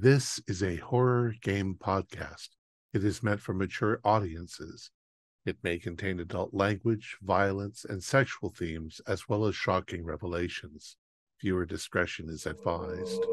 This is a horror game podcast. It is meant for mature audiences. It may contain adult language, violence, and sexual themes, as well as shocking revelations. Viewer discretion is advised.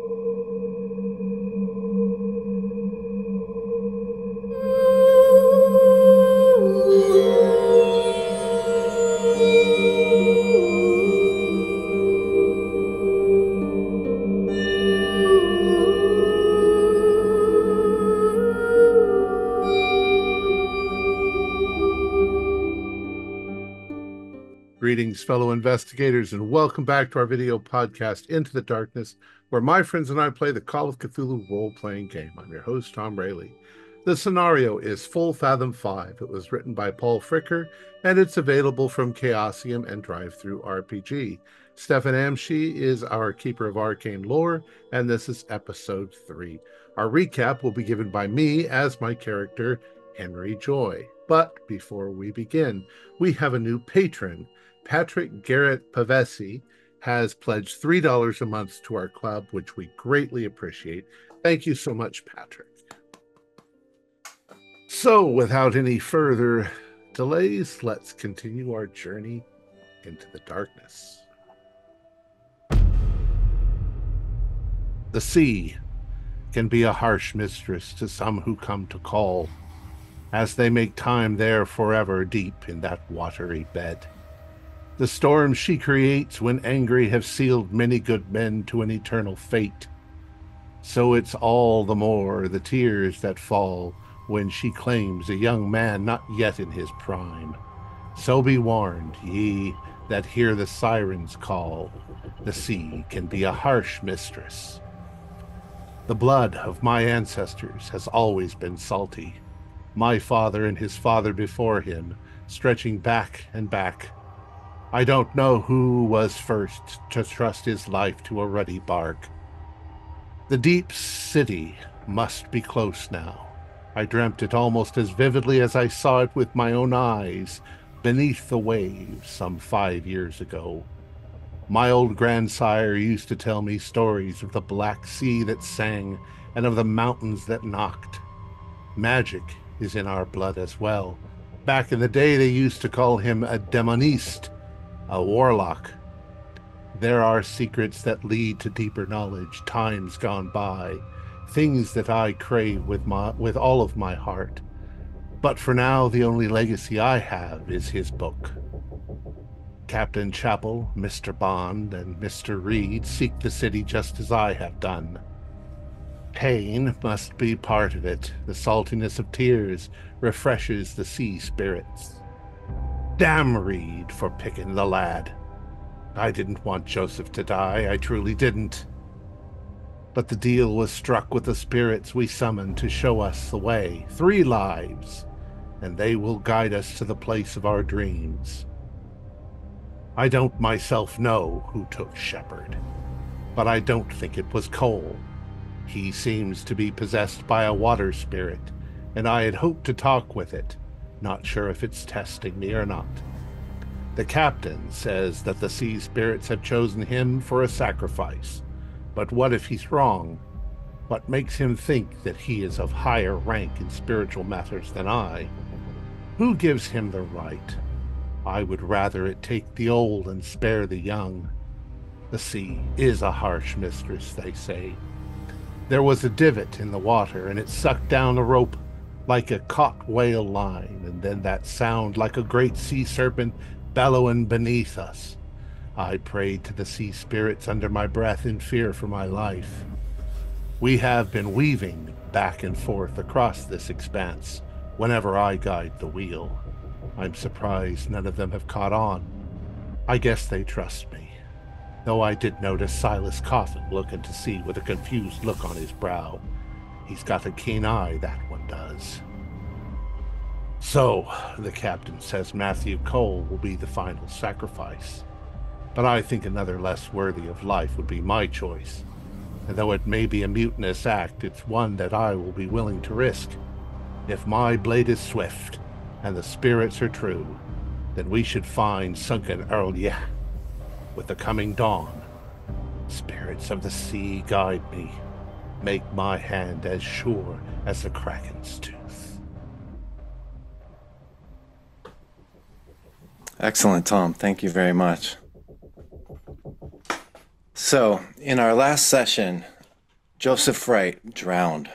Greetings, fellow investigators, and welcome back to our video podcast, Into the Darkness, where my friends and I play the Call of Cthulhu role-playing game. I'm your host, Tom Raley. The scenario is Full Fathom 5. It was written by Paul Fricker, and it's available from Chaosium and Drive-Thru RPG. Stefan Amshi is our Keeper of Arcane Lore, and this is Episode 3. Our recap will be given by me as my character, Henry Joy. But before we begin, we have a new patron. Patrick Garrett Pavesi has pledged $3 a month to our club, which we greatly appreciate. Thank you so much, Patrick. So, without any further delays, let's continue our journey into the darkness. The sea can be a harsh mistress to some who come to call, as they make time there forever deep in that watery bed. The storm she creates when angry have sealed many good men to an eternal fate. So it's all the more the tears that fall when she claims a young man not yet in his prime. So be warned, ye that hear the sirens call. The sea can be a harsh mistress. The blood of my ancestors has always been salty. My father and his father before him, stretching back and back. I don't know who was first to trust his life to a ruddy bark. The deep city must be close now. I dreamt it almost as vividly as I saw it with my own eyes beneath the waves some 5 years ago. My old grandsire used to tell me stories of the black sea that sang and of the mountains that knocked. Magic is in our blood as well. Back in the day, they used to call him a demoniste, a warlock. There are secrets that lead to deeper knowledge, times gone by, things that I crave with all of my heart. But for now, the only legacy I have is his book. Captain Chappell, Mr. Bond, and Mr. Reed seek the city just as I have done. Pain must be part of it. The saltiness of tears refreshes the sea spirits. Damn Reed for picking the lad. I didn't want Joseph to die, I truly didn't. But the deal was struck with the spirits we summoned to show us the way. 3 lives, and they will guide us to the place of our dreams. I don't myself know who took Shepherd, but I don't think it was Cole. He seems to be possessed by a water spirit, and I had hoped to talk with it. Not sure if it's testing me or not. The captain says that the sea spirits have chosen him for a sacrifice. But what if he's wrong? What makes him think that he is of higher rank in spiritual matters than I? Who gives him the right? I would rather it take the old and spare the young. The sea is a harsh mistress, they say. There was a divot in the water, and it sucked down a rope like a caught whale line, and then that sound like a great sea serpent bellowing beneath us. I prayed to the sea spirits under my breath in fear for my life. We have been weaving back and forth across this expanse whenever I guide the wheel. I'm surprised none of them have caught on. I guess they trust me, though I did notice Silas Coffin looking to sea with a confused look on his brow. He's got a keen eye, that one does. So, the captain says Matthew Cole will be the final sacrifice. But I think another less worthy of life would be my choice. And though it may be a mutinous act, it's one that I will be willing to risk. If my blade is swift, and the spirits are true, then we should find sunken R'lyeh with the coming dawn. Spirits of the sea, guide me. make my hand as sure as the Kraken's tooth. Excellent, Tom. Thank you very much. So, in our last session, Joseph Wright drowned.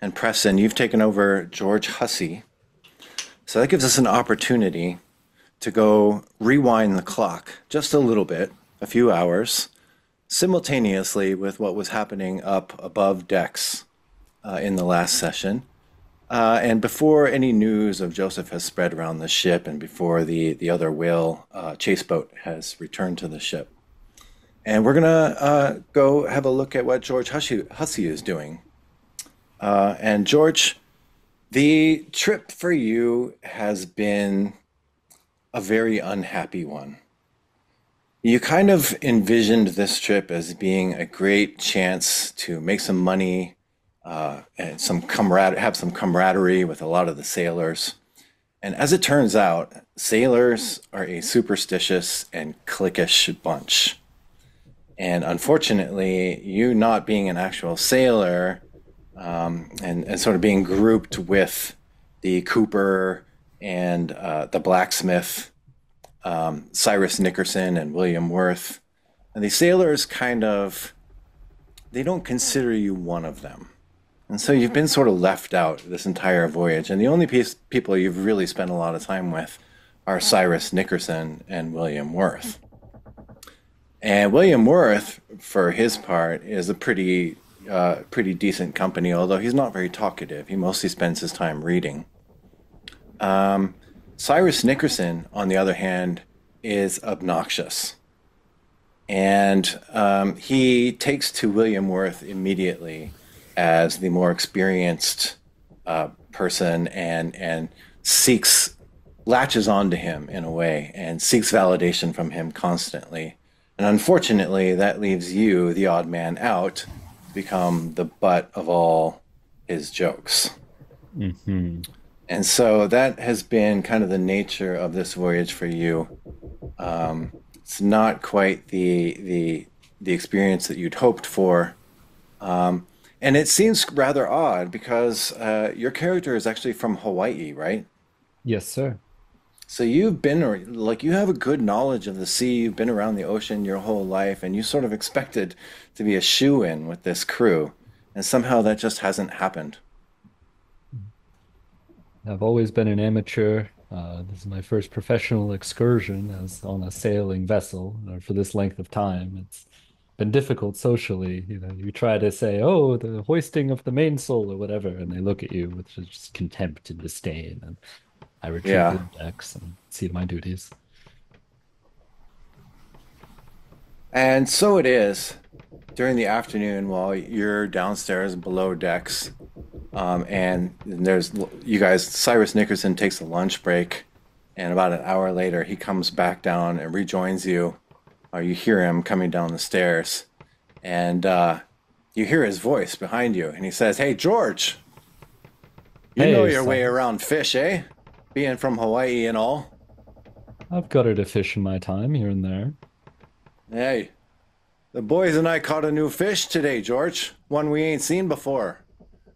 And Preston, you've taken over George Hussey. So that gives us an opportunity to go rewind the clock just a little bit, a few hours, simultaneously with what was happening up above decks in the last session. And before any news of Joseph has spread around the ship and before the other whale chase boat has returned to the ship. And we're going to go have a look at what George Hussey is doing. And George, the trip for you has been a very unhappy one. You kind of envisioned this trip as being a great chance to make some money and have some camaraderie with a lot of the sailors. And as it turns out, sailors are a superstitious and cliquish bunch. And unfortunately, you not being an actual sailor and sort of being grouped with the cooper and the blacksmith, Cyrus Nickerson and William Worth. And the sailors kind of, they don't consider you one of them. And so you've been sort of left out this entire voyage. And the only people you've really spent a lot of time with are Cyrus Nickerson and William Worth. And William Worth, for his part, is a pretty decent company, although he's not very talkative. He mostly spends his time reading. Cyrus Nickerson, on the other hand, is obnoxious. And he takes to William Worth immediately as the more experienced person and latches onto him in a way and seeks validation from him constantly. And unfortunately, that leaves you, the odd man out, to become the butt of all his jokes. Mm-hmm. And so that has been kind of the nature of this voyage for you. It's not quite the experience that you'd hoped for. And it seems rather odd because your character is actually from Hawaii, right? Yes, sir. So you've been, like, you have a good knowledge of the sea. You've been around the ocean your whole life, and you sort of expected to be a shoo-in with this crew. And somehow that just hasn't happened. I've always been an amateur. This is my first professional excursion as on a sailing vessel for this length of time. It's been difficult socially. You know, you try to say, "Oh, the hoisting of the mainsail" or whatever, and they look at you with just contempt and disdain. And I retreat to the decks and see my duties. And so it is. During the afternoon, while you're downstairs below decks, and there's you guys, Cyrus Nickerson takes a lunch break, and about an hour later, he comes back down and rejoins you, or you hear him coming down the stairs, and you hear his voice behind you, and he says, "Hey, George, you know your way around fish, eh? Being from Hawaii and all." I've gutted a fish in my time here and there. Hey. The boys and I caught a new fish today, George. One we ain't seen before.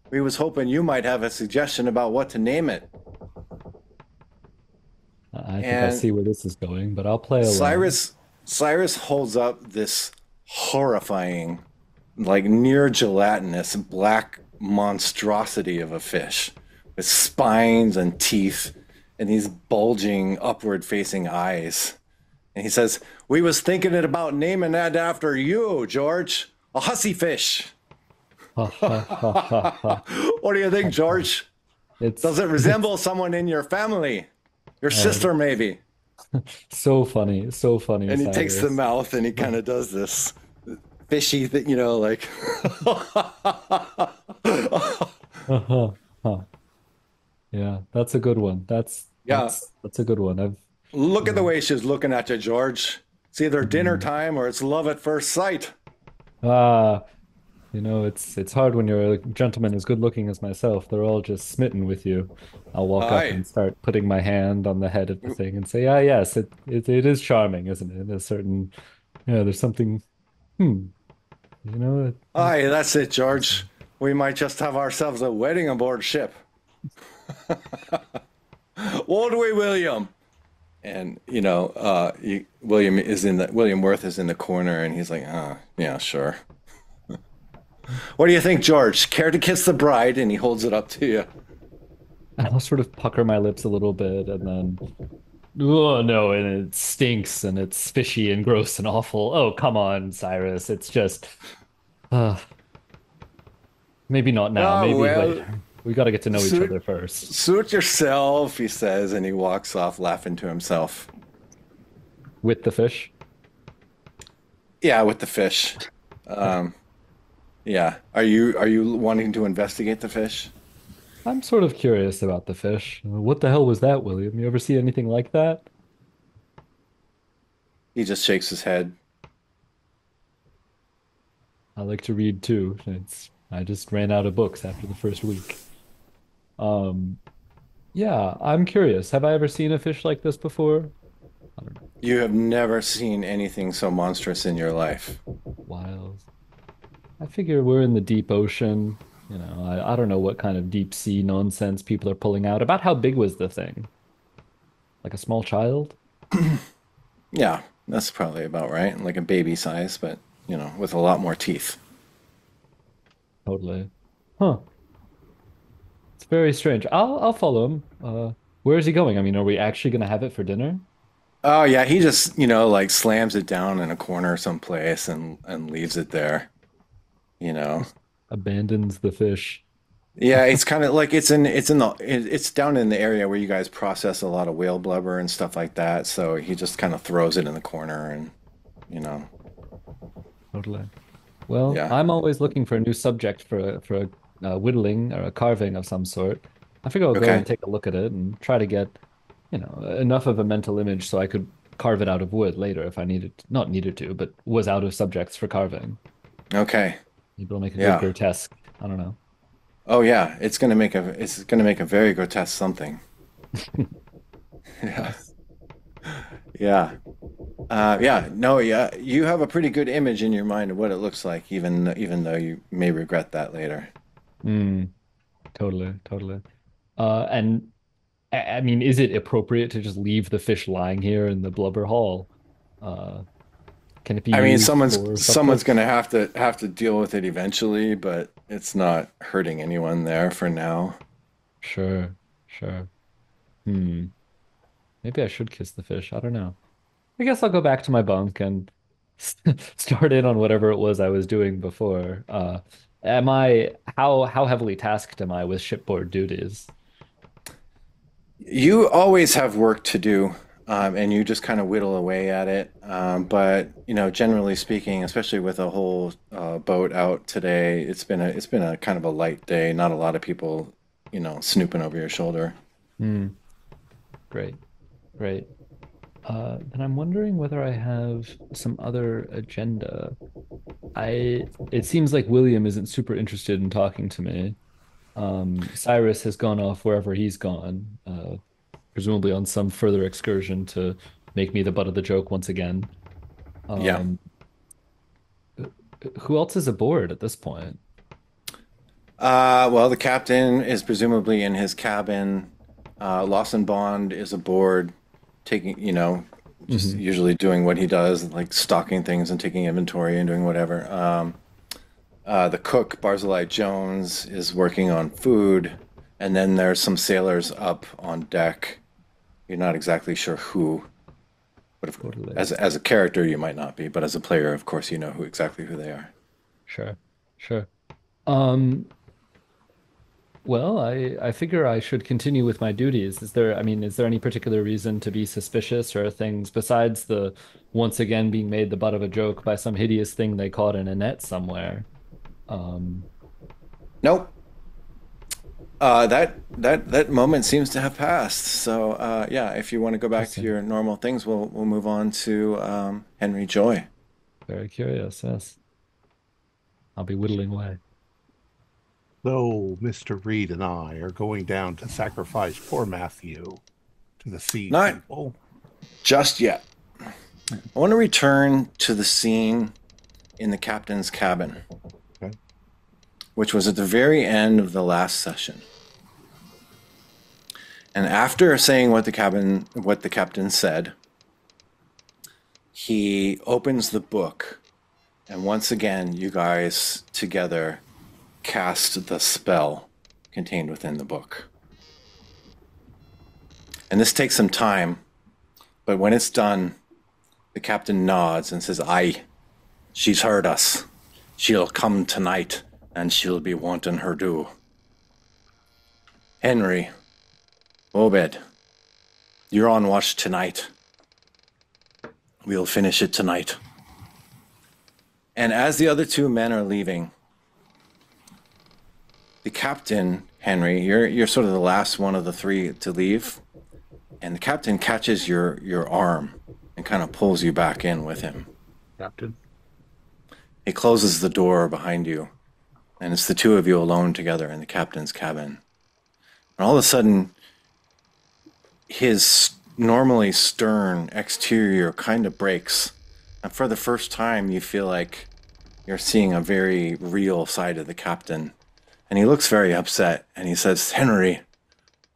We was hoping you might have a suggestion about what to name it. I think I see where this is going, but I'll play along. Cyrus holds up this horrifying, like near gelatinous black monstrosity of a fish with spines and teeth and these bulging upward-facing eyes. And he says, "We was thinking about naming that after you, George. A hussy fish." What do you think, George? Does it resemble someone in your family? Your sister, maybe? So funny. So funny. And he takes the mouth and he kind of does this fishy thing, you know, like. Yeah, that's a good one. That's a good one. Look at the way she's looking at you, George. It's either dinner time or it's love at first sight. You know, it's hard when you're a gentleman as good looking as myself. They're all just smitten with you. I'll walk up and start putting my hand on the head of the thing and say, "Ah, yes, it is charming, isn't it? There's something You know it. Aye, that's it, George. We might just have ourselves a wedding aboard ship. Won't we, William? And you know, William Worth is in the corner, and he's like, yeah, sure. What do you think, George? Care to kiss the bride? And he holds it up to you. I'll sort of pucker my lips a little bit, and then, oh no, and it stinks, and it's fishy and gross and awful. Oh, come on, Cyrus. It's just, maybe not now. Maybe later. We got to get to know each other first. Suit yourself, he says, and he walks off laughing to himself. With the fish? Yeah, with the fish. Yeah. Are you wanting to investigate the fish? I'm sort of curious about the fish. What the hell was that, William? You ever see anything like that? He just shakes his head. I like to read too. I just ran out of books after the first week. Yeah, I'm curious. Have I ever seen a fish like this before? I don't know. You have never seen anything so monstrous in your life. Wild. I figure we're in the deep ocean. You know, I don't know what kind of deep sea nonsense people are pulling out. About how big was the thing? Like a small child? Yeah, that's probably about right. Like a baby size, but, you know, with a lot more teeth. Totally. Huh. It's very strange. I'll follow him. Where is he going? I mean, are we actually going to have it for dinner? Oh, yeah. He just, you know, like slams it down in a corner someplace and leaves it there. You know. Abandons the fish. Yeah, it's kind of like it's down in the area where you guys process a lot of whale blubber and stuff like that. So he just kind of throws it in the corner and, you know. Totally. Well, yeah. I'm always looking for a new subject for a whittling or a carving of some sort. I figure I'll go and take a look at it and try to get, you know, enough of a mental image so I could carve it out of wood later if I needed to, but was out of subjects for carving. Okay. Maybe it'll make it a grotesque. I don't know. Oh yeah, it's gonna make a very grotesque something. Yeah. Yeah. You have a pretty good image in your mind of what it looks like, even though you may regret that later. Totally. And I mean, is it appropriate to just leave the fish lying here in the blubber hall? Can it be? I mean, someone's going to have to deal with it eventually, but it's not hurting anyone there for now. Sure. Maybe I should kiss the fish. I don't know. I guess I'll go back to my bunk and start in on whatever it was I was doing before. How heavily tasked am I with shipboard duties? You always have work to do, and you just kind of whittle away at it. But you know, generally speaking, especially with a whole boat out today, it's been a kind of a light day. Not a lot of people, you know, snooping over your shoulder. Great. Then I'm wondering whether I have some other agenda. It seems like William isn't super interested in talking to me. Cyrus has gone off wherever he's gone, presumably on some further excursion to make me the butt of the joke once again. Who else is aboard at this point? Well, the captain is presumably in his cabin. Lawson Bond is aboard, taking, you know, just usually doing what he does, like stocking things and taking inventory and doing whatever. The cook, Barzillai Jones, is working on food, and then there's some sailors up on deck. You're not exactly sure who, but of course, as a character you might not be, but as a player, of course, you know exactly who they are. Sure. Well, I figure I should continue with my duties. Is there any particular reason to be suspicious, or things besides the once again being made the butt of a joke by some hideous thing they caught in a net somewhere? Nope. That moment seems to have passed. So yeah, if you want to go back to your normal things, we'll move on to Henry Joy. Very curious, yes. I'll be whittling away. Though Mr. Reed and I are going down to sacrifice poor Matthew to the sea people. Not just yet. I want to return to the scene in the captain's cabin, okay, which was at the very end of the last session. And after saying what the captain said, he opens the book, and once again, you guys together cast the spell contained within the book. And this takes some time, but when it's done, the captain nods and says, "Aye, she's heard us. She'll come tonight, and she'll be wanting her due." Henry, Obed, you're on watch tonight. We'll finish it tonight. And as the other two men are leaving, the captain, Henry, you're sort of the last one of the three to leave, and the captain catches your arm and kind of pulls you back in with him. Captain? He closes the door behind you, and it's the two of you alone together in the captain's cabin. And all of a sudden, his normally stern exterior kind of breaks, and for the first time you feel like you're seeing a very real side of the captain. And he looks very upset, and he says, "Henry,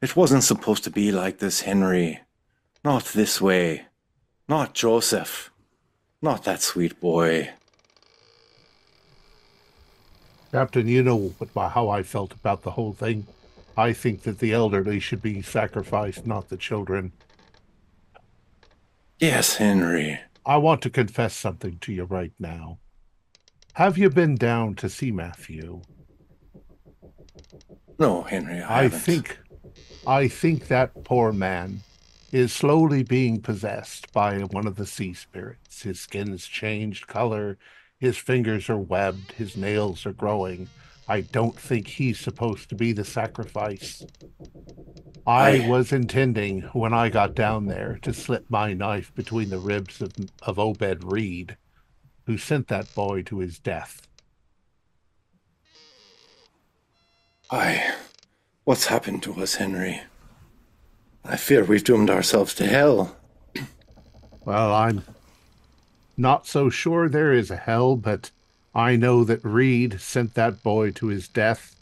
it wasn't supposed to be like this, Henry. Not this way. Not Joseph. Not that sweet boy." Captain, you know how I felt about the whole thing. I think that the elderly should be sacrificed, not the children. Yes, Henry. I want to confess something to you right now. Have you been down to see Matthew? No, Henry, I haven't. I think that poor man is slowly being possessed by one of the sea spirits. His skin's changed color, his fingers are webbed, his nails are growing. I don't think he's supposed to be the sacrifice. I was intending, when I got down there, to slip my knife between the ribs of Obed Reed, who sent that boy to his death. What's happened to us, Henry? I fear we've doomed ourselves to hell. Well, I'm not so sure there is a hell, but I know that Reed sent that boy to his death,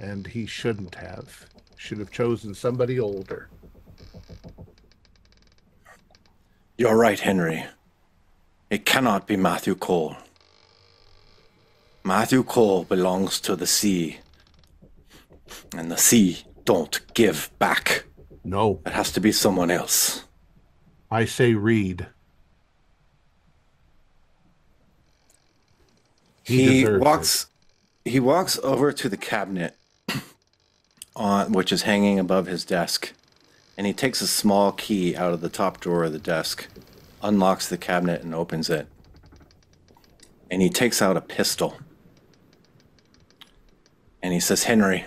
and he shouldn't have. Should have chosen somebody older. You're right, Henry. It cannot be Matthew Cole. Matthew Cole belongs to the sea. And the sea don't give back. No. It has to be someone else. I say Reed. He walks over to the cabinet, which is hanging above his desk, and he takes a small key out of the top drawer of the desk, unlocks the cabinet and opens it. And he takes out a pistol. And he says, "Henry,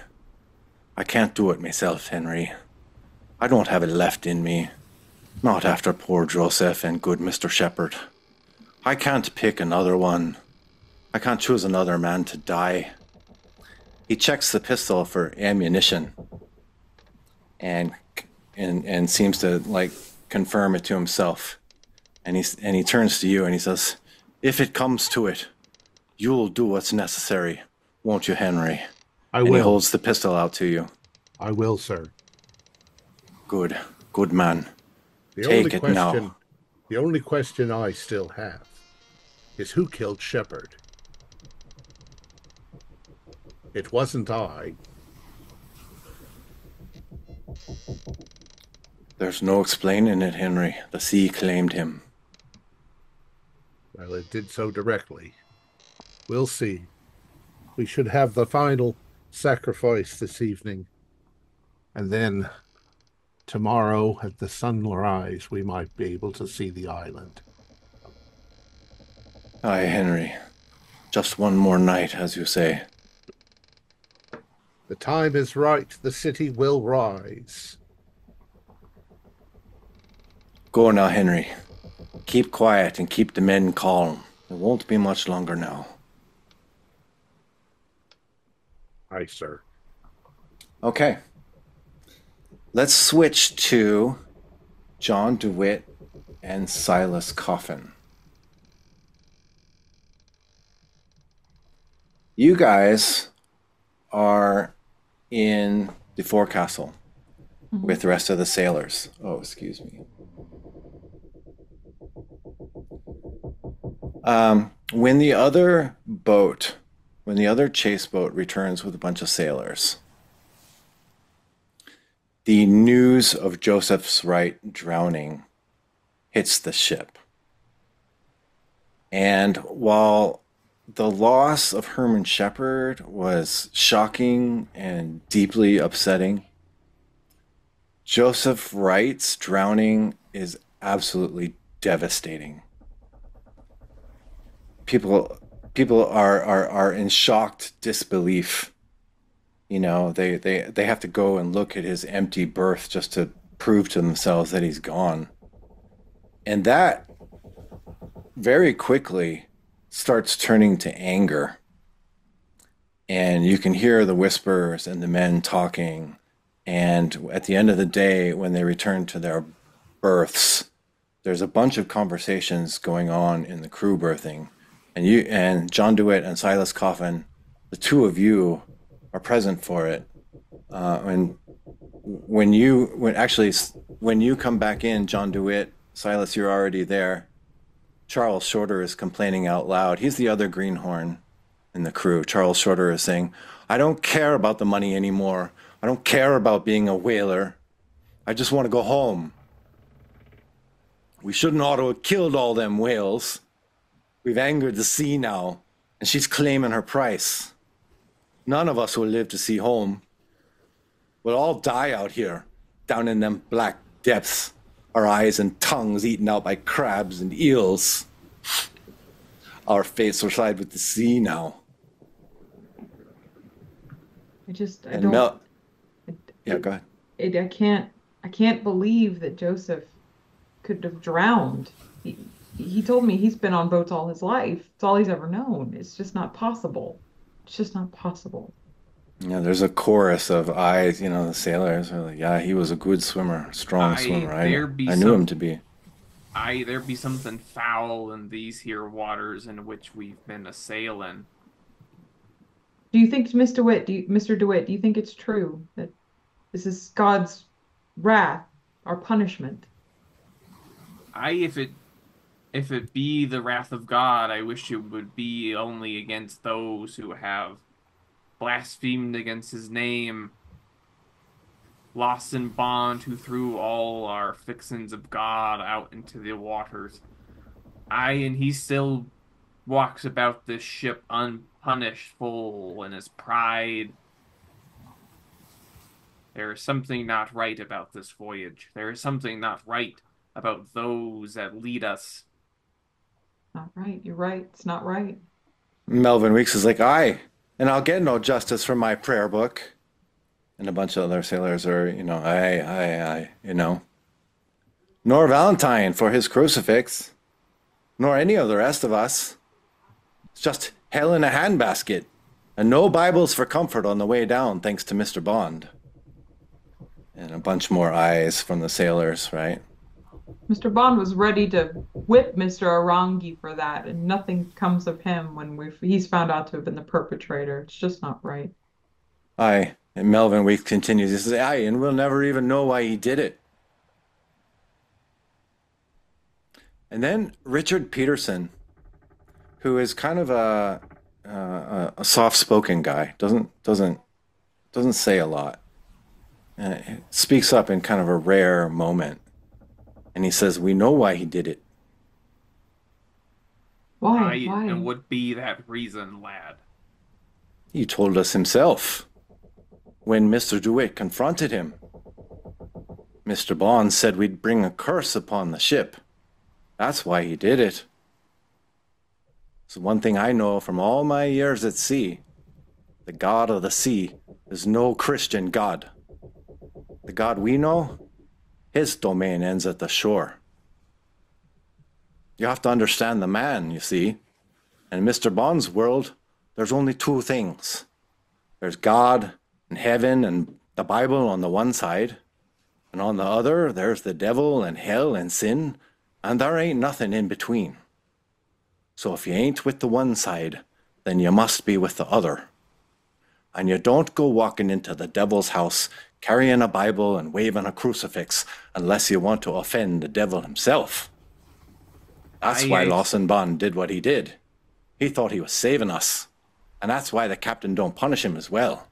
I can't do it myself, Henry. I don't have it left in me. Not after poor Joseph and good Mr. Shepherd. I can't pick another one. I can't choose another man to die." He checks the pistol for ammunition and seems to like confirm it to himself. And he turns to you and he says, "If it comes to it, you'll do what's necessary, won't you, Henry?" I will. He holds the pistol out to you. I will, sir. Good man. Take it now. The only question I still have is who killed Shepherd? It wasn't I. There's no explaining it, Henry. The sea claimed him. Well, it did so directly. We'll see. We should have the final sacrifice this evening, and then tomorrow at the sunrise we might be able to see the island. Aye, Henry. Just one more night, as you say. The time is right. The city will rise. Go now, Henry. Keep quiet and keep the men calm. It won't be much longer now. Aye, sir. Okay. Let's switch to John DeWitt and Silas Coffin. you guys are in the forecastle with the rest of the sailors. Oh, excuse me. When the other boat, when the other chase boat returns with a bunch of sailors, the news of Joseph's Wright drowning hits the ship. And while the loss of Herman Shepherd was shocking and deeply upsetting, Joseph Wright's drowning is absolutely devastating. People are in shocked disbelief. You know, they have to go and look at his empty berth just to prove to themselves that he's gone. And that very quickly starts turning to anger. And you can hear the whispers and the men talking. And at the end of the day, when they return to their berths, there's a bunch of conversations going on in the crew berthing. And you and John DeWitt and Silas Coffin, the two of you are present for it. And when you come back in, John DeWitt, Silas, you're already there. Charles Shorter is complaining out loud. He's the other greenhorn in the crew. Charles Shorter is saying, "I don't care about the money anymore. I don't care about being a whaler. I just want to go home. We shouldn't ought to have killed all them whales. We've angered the sea now, and she's claiming her price. None of us will live to see home. We'll all die out here, down in them black depths, our eyes and tongues eaten out by crabs and eels. Our fates will side with the sea now." Go ahead. I can't believe that Joseph could have drowned. He told me he's been on boats all his life. It's all he's ever known. It's just not possible. It's just not possible. Yeah, there's a chorus of eyes. You know, the sailors are like, "Yeah, he was a good swimmer, strong swimmer. I knew him to be." Aye, there be something foul in these here waters in which we've been a-sailing. Do you think, Mr. DeWitt, do you think it's true that this is God's wrath, our punishment? Aye, if it be the wrath of God, I wish it would be only against those who have blasphemed against his name. Lawson Bond, who threw all our fixings of God out into the waters. Aye, and he still walks about this ship unpunished, full in his pride. There is something not right about this voyage. There is something not right about those that lead us. Not right. You're right. It's not right. Melvin Weeks is like, "Aye, and I'll get no justice from my prayer book." And a bunch of other sailors are, you know, aye, you know. "Nor Valentine for his crucifix, nor any of the rest of us. It's just hell in a handbasket, and no Bibles for comfort on the way down, thanks to Mr. Bond." And a bunch more eyes from the sailors, right? Mr. Bond was ready to whip Mr. Arangi for that, and nothing comes of him when he's found out to have been the perpetrator. It's just not right. Aye, and Melvin Weeks continues. He says, "Aye, and we'll never even know why he did it." And then Richard Peterson, who is kind of a soft-spoken guy, doesn't say a lot, speaks up in kind of a rare moment. And he says, "We know why he did it." Why? And what be that reason, lad? "He told us himself when Mr. DeWitt confronted him. Mr. Bond said we'd bring a curse upon the ship. That's why he did it. So one thing I know from all my years at sea, the God of the sea is no Christian God. The God we know, his domain ends at the shore. You have to understand the man, you see. In Mr. Bond's world, there's only two things. There's God and heaven and the Bible on the one side, and on the other, there's the devil and hell and sin, and there ain't nothing in between. So if you ain't with the one side, then you must be with the other. And you don't go walking into the devil's house carrying a Bible and waving a crucifix unless you want to offend the devil himself. That's why Lawson Bond did what he did. He thought he was saving us. And that's why the captain don't punish him as well.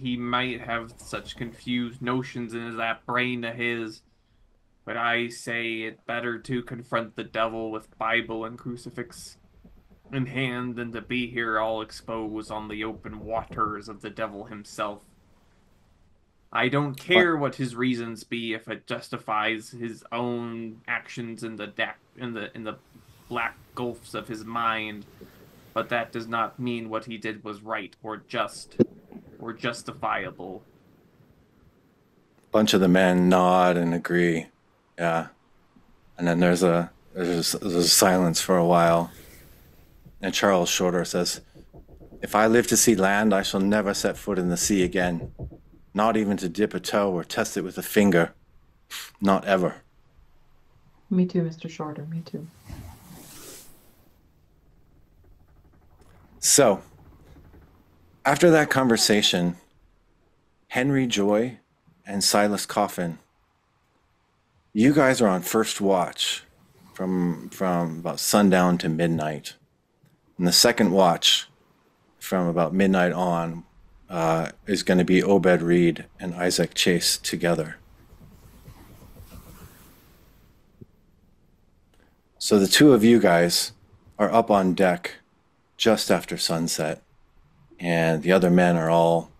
He might have such confused notions in that brain of his, but I say it better to confront the devil with Bible and crucifix in hand than to be here all exposed on the open waters of the devil himself. I don't care what his reasons be if it justifies his own actions in the black gulfs of his mind, but that does not mean what he did was right or just or justifiable. A bunch of the men nod and agree, yeah. And then there's a silence for a while. And Charles Shorter says, "If I live to see land, I shall never set foot in the sea again. Not even to dip a toe or test it with a finger. Not ever." Me too, Mr. Shorter, me too. So, after that conversation, Henry Joy and Silas Coffin, you guys are on first watch from about sundown to midnight. And the second watch from about midnight on is going to be Obed Reed and Isaac Chase together. So the two of you guys are up on deck just after sunset, and the other men are all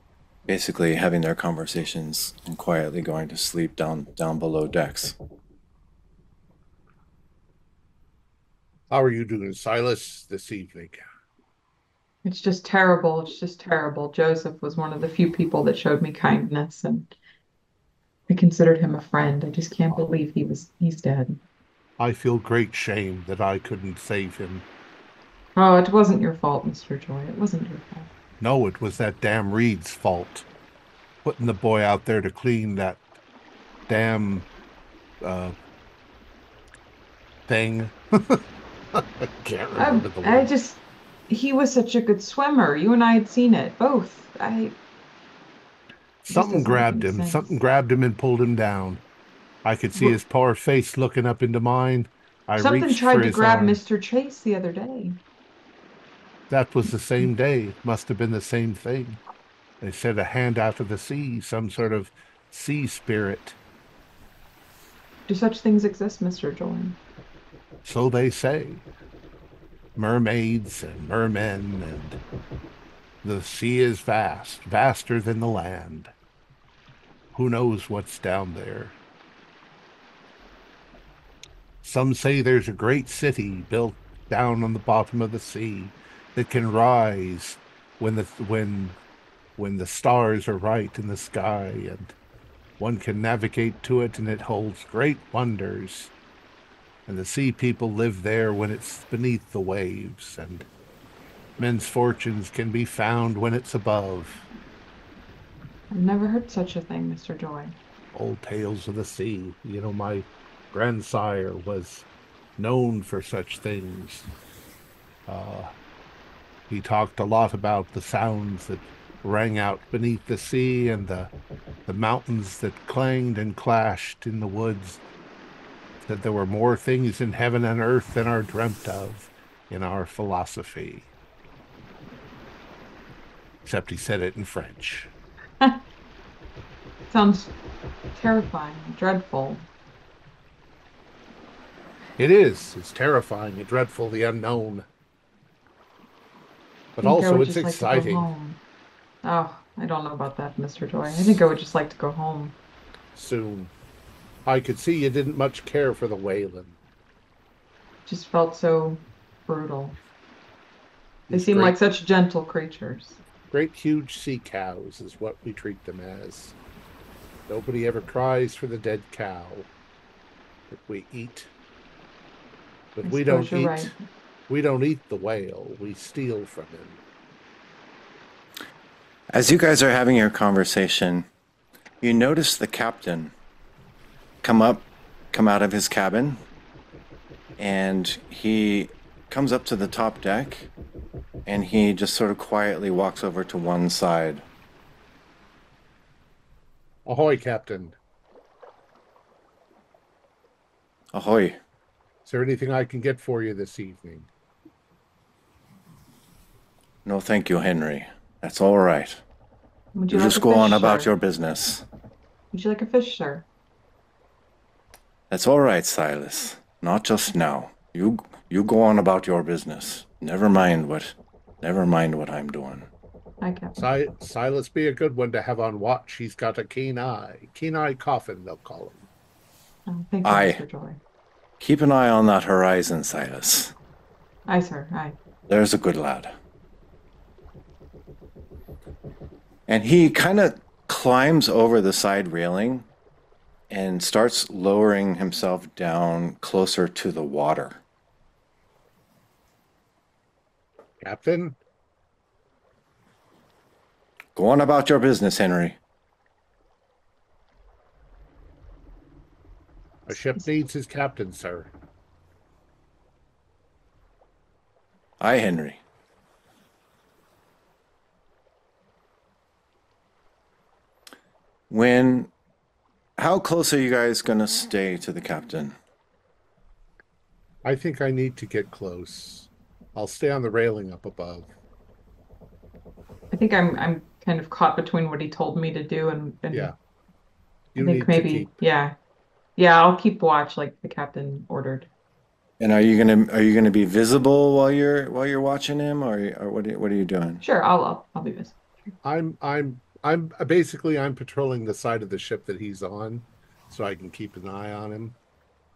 basically having their conversations and quietly going to sleep down below decks. How are you doing, Silas, this evening? It's just terrible. It's just terrible. Joseph was one of the few people that showed me kindness, and I considered him a friend. I just can't believe he's dead. I feel great shame that I couldn't save him. Oh, it wasn't your fault, Mr. Joy. It wasn't your fault. No, it was that damn Reed's fault. Putting the boy out there to clean that damn thing. I can't remember the word. I just, he was such a good swimmer. You and I had seen it, both. Something grabbed him. Something grabbed him and pulled him down. I could see his poor face looking up into mine. Something tried to grab Mr. Chase the other day. That was the same day. It must have been the same thing. They said a hand out of the sea, some sort of sea spirit. Do such things exist, Mr. Jordan? So they say. Mermaids and mermen, and the sea is vast, vaster than the land. Who knows what's down there? Some say there's a great city built down on the bottom of the sea that can rise when the stars are right in the sky, and one can navigate to it, and it holds great wonders. And the sea people live there when it's beneath the waves, and men's fortunes can be found when it's above. I've never heard such a thing, Mr. Joy. Old tales of the sea. You know, my grandsire was known for such things. He talked a lot about the sounds that rang out beneath the sea, and the mountains that clanged and clashed in the woods. That there were more things in heaven and earth than are dreamt of in our philosophy. Except he said it in French. Sounds terrifying, dreadful. It is. It's terrifying and dreadful, the unknown. But also it's exciting. Oh, I don't know about that, Mr. Joy. I think I would just like to go home. Soon. I could see you didn't much care for the Whalen. Just felt so brutal. They seem like such gentle creatures. Great huge sea cows is what we treat them as. Nobody ever cries for the dead cow that we eat. But we don't eat. Right. We don't eat the whale. We steal from him. As you guys are having your conversation, you notice the captain come out of his cabin, and he comes up to the top deck, and he just sort of quietly walks over to one side. Ahoy, Captain. Ahoy. Is there anything I can get for you this evening? No, thank you, Henry. That's all right. Would you like just go on about your business. Would you like a fish, sir? That's all right, Silas. Not just now. You go on about your business. Never mind what I'm doing. Silas be a good one to have on watch. He's got a keen eye. Keen Eye Coffin, they'll call him. Thank you, Mr. Joy. Keep an eye on that horizon, Silas. Aye, sir. Aye. There's a good lad. And he kind of climbs over the side railing and starts lowering himself down closer to the water. Captain? Go on about your business, Henry. A ship needs his captain, sir. Aye, Henry. How close are you guys going to stay to the captain? I think I need to get close. I'll stay on the railing up above. I think I'm kind of caught between what he told me to do and yeah. You I think need maybe to keep... Yeah, I'll keep watch like the captain ordered. And are you going to be visible while you're watching him, or what are you doing? Sure, I'll be visible. Sure. I'm patrolling the side of the ship that he's on, so I can keep an eye on him,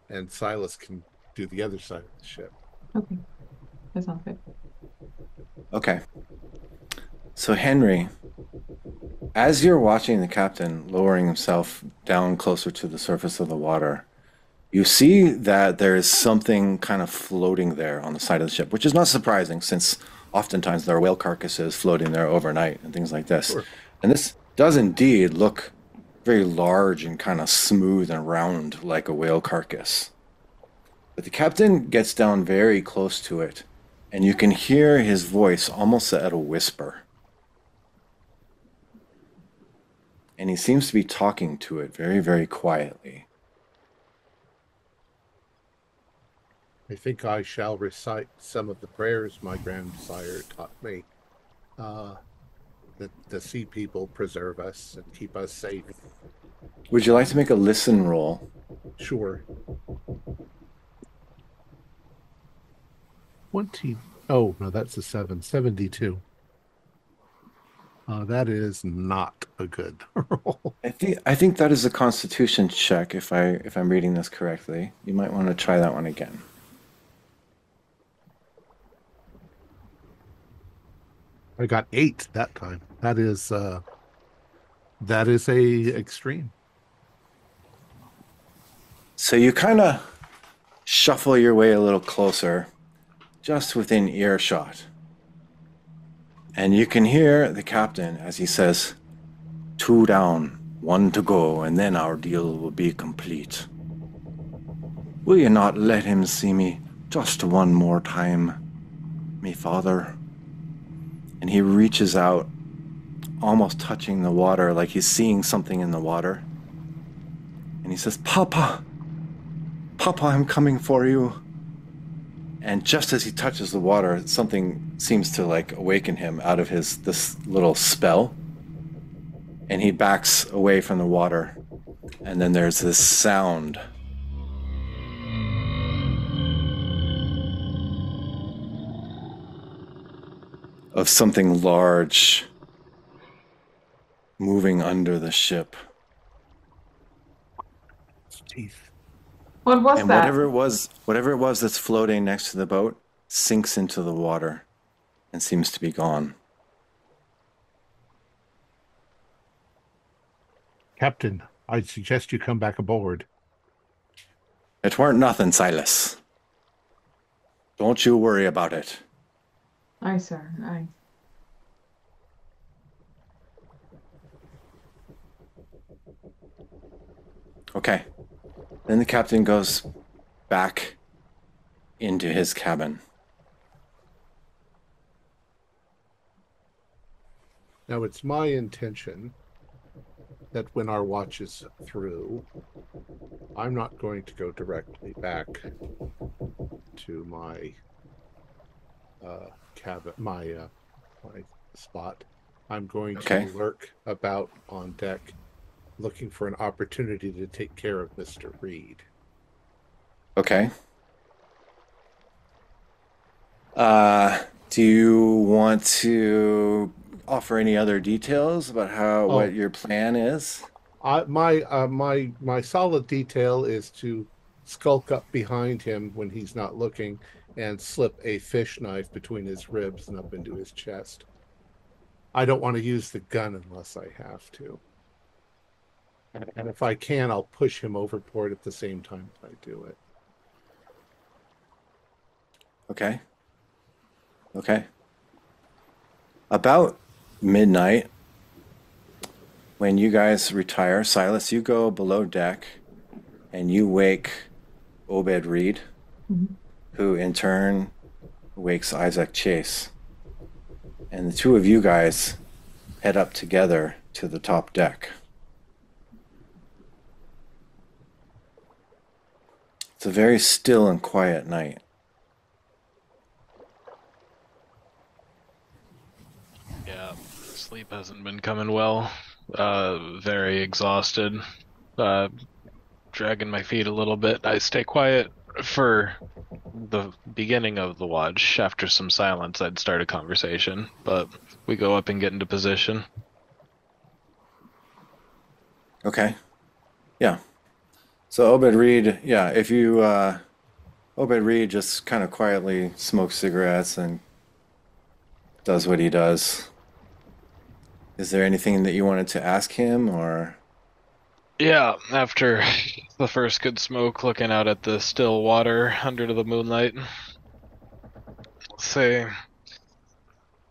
and Silas can do the other side of the ship. Okay, that sounds good. Okay, so Henry, as you're watching the captain lowering himself down closer to the surface of the water, you see that there is something kind of floating there on the side of the ship, which is not surprising since oftentimes there are whale carcasses floating there overnight and things like this. Sure. And this does indeed look very large and kind of smooth and round like a whale carcass. But the captain gets down very close to it, and you can hear his voice almost at a whisper. And he seems to be talking to it very, very quietly. I think I shall recite some of the prayers my grandsire taught me. That the sea people preserve us and keep us safe. Would you like to make a listen roll? Sure. 20. Oh, no, that's a 7. 72. That is not a good roll. I think that is a Constitution check, if I'm reading this correctly. You might want to try that one again. I got 8 that time. That is a extreme. So you kind of shuffle your way a little closer, just within earshot. And you can hear the captain as he says, 2 down, 1 to go, and then our deal will be complete. Will you not let him see me just one more time, me father? And he reaches out, almost touching the water, like he's seeing something in the water. And he says, Papa, I'm coming for you. And just as he touches the water, something seems to like awaken him out of this little spell. And he backs away from the water. And then there's this sound. Of something large moving under the ship. Jeez. What was that? Whatever it was that's floating next to the boat sinks into the water and seems to be gone. Captain, I'd suggest you come back aboard. It weren't nothing, Silas. Don't you worry about it. Aye, sir. Aye. Okay. Then the captain goes back into his cabin. Now, it's my intention that when our watch is through, I'm not going to go directly back to my cabin, my spot. I'm going to lurk about on deck, looking for an opportunity to take care of Mr. Reed. Okay. Do you want to offer any other details about how what your plan is? My solid detail is to skulk up behind him when he's not looking and slip a fish knife between his ribs and up into his chest. I don't want to use the gun unless I have to. And if I can, I'll push him overboard at the same time that I do it. Okay. Okay. About midnight, when you guys retire, Silas, you go below deck and you wake Obed Reed, who in turn wakes Isaac Chase. And the two of you guys head up together to the top deck. It's a very still and quiet night. Yeah, sleep hasn't been coming well. Very exhausted. Dragging my feet a little bit. I stay quiet for the beginning of the watch. After some silence, I'd start a conversation. But we go up and get into position. Okay. Yeah. So Obed Reed, yeah, if you, Obed Reed just kind of quietly smokes cigarettes and does what he does. Is there anything that you wanted to ask him, or? Yeah, after the first good smoke, looking out at the still water under the moonlight, say,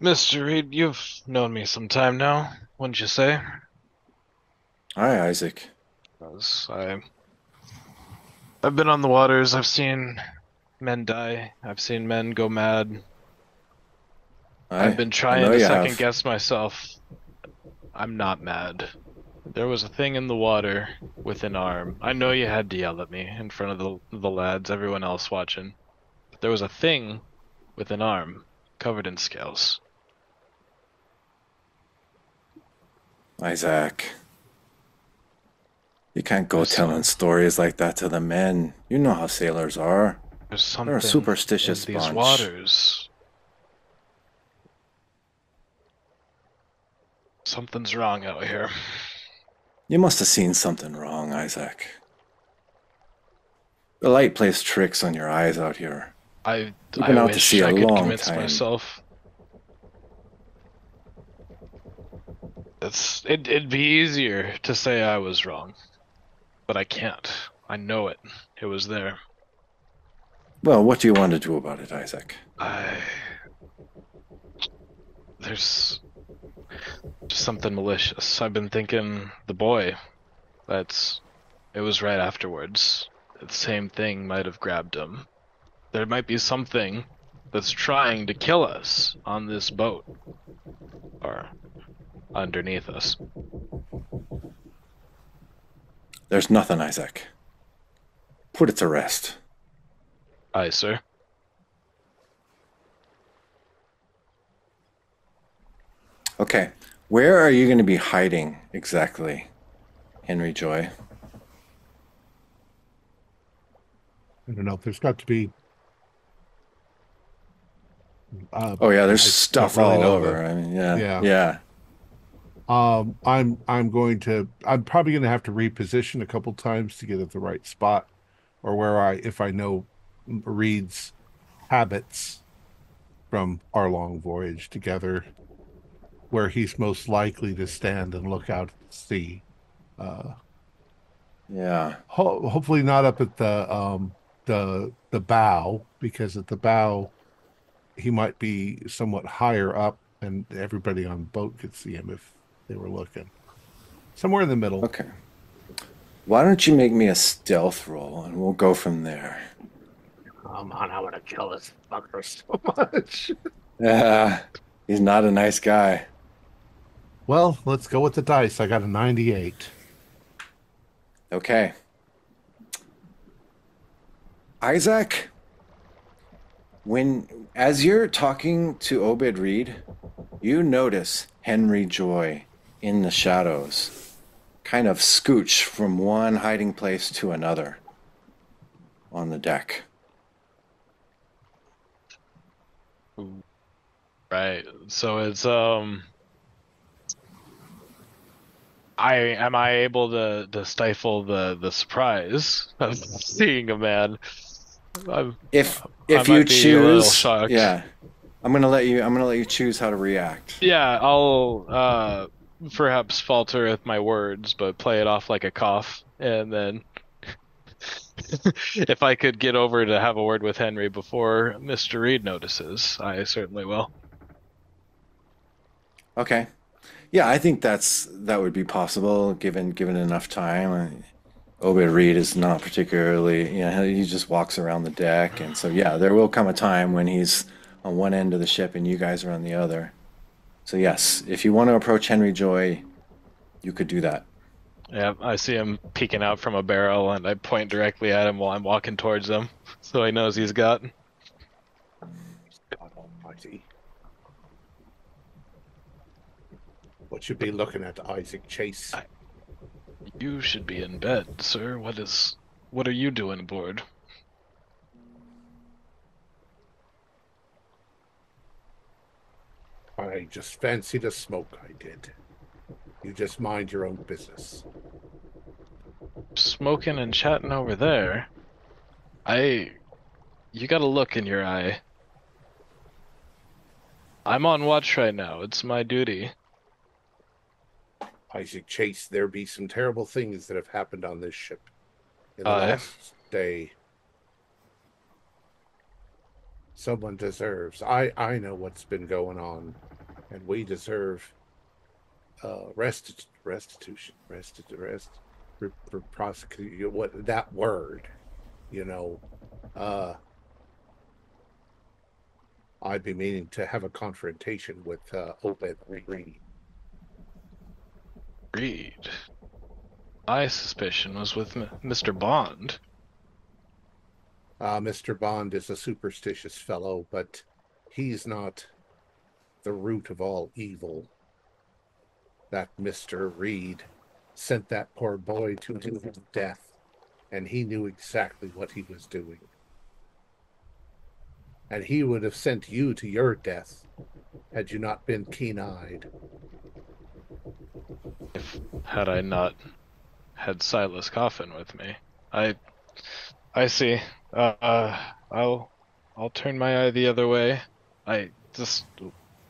Mr. Reed, you've known me some time now, wouldn't you say? Hi, Isaac. I've been on the waters, I've seen men die, I've seen men go mad. I've been trying to second guess myself. I'm not mad. There was a thing in the water with an arm. I know you had to yell at me in front of the lads, everyone else watching. But there was a thing with an arm covered in scales. Isaac. You can't go telling stories like that to the men. You know how sailors are. They're a superstitious bunch. These waters. Something's wrong out here. You must have seen something wrong, Isaac. The light plays tricks on your eyes out here. You've been out to sea a long time. Myself. It'd be easier to say I was wrong. But I can't. I know it. It was there. Well, what do you want to do about it, Isaac? There's something malicious. I've been thinking the boy. It was right afterwards. The same thing might have grabbed him. There might be something that's trying to kill us on this boat. Or underneath us. There's nothing, Isaac. Put it to rest. Aye, sir. Okay, where are you going to be hiding exactly, Henry Joy? I don't know. There's got to be... there's stuff all over. I mean, yeah. I'm probably going to have to reposition a couple times to get at the right spot, or if I know Reed's habits from our long voyage together, where he's most likely to stand and look out at the sea. Hopefully not up at the bow, because at the bow he might be somewhat higher up and everybody on the boat could see him if they were looking. Somewhere in the middle. Okay. Why don't you make me a stealth roll and we'll go from there. Come on, I want to kill this fucker so much. Yeah. He's not a nice guy. Well, let's go with the dice. I got a 98. Okay. Isaac, as you're talking to Obed Reed, you notice Henry Joy in the shadows, kind of scooch from one hiding place to another on the deck. Right. So it's am I able to stifle the surprise of seeing a man? If you choose, yeah, I'm gonna let you choose how to react. Yeah, I'll perhaps falter with my words, but play it off like a cough, and then if I could get over to have a word with Henry before Mr. Reed notices, I certainly will. Okay, yeah, I think that would be possible given enough time. Obed Reed is not particularly, he just walks around the deck, and so yeah, there will come a time when he's on one end of the ship and you guys are on the other. So yes, if you want to approach Henry Joy, you could do that. Yeah, I see him peeking out from a barrel, and I point directly at him while I'm walking towards him, so he knows he's got. God almighty. What should be looking at, Isaac Chase? You should be in bed, sir. What are you doing aboard? I just fancied a smoke, I did. You just mind your own business. Smoking and chatting over there? You got a look in your eye. I'm on watch right now. It's my duty. Isaac Chase, there be some terrible things that have happened on this ship in the last day. Someone deserves. I know what's been going on, and we deserve restitution, what that word, I'd be meaning to have a confrontation with Obed Reed. Reed. My suspicion was with Mr. Bond. Mr. Bond is a superstitious fellow, but he's not the root of all evil. That Mr. Reed sent that poor boy to his death, and he knew exactly what he was doing. And he would have sent you to your death had you not been keen-eyed. Had I not had Silas Coffin with me. I see. I'll turn my eye the other way.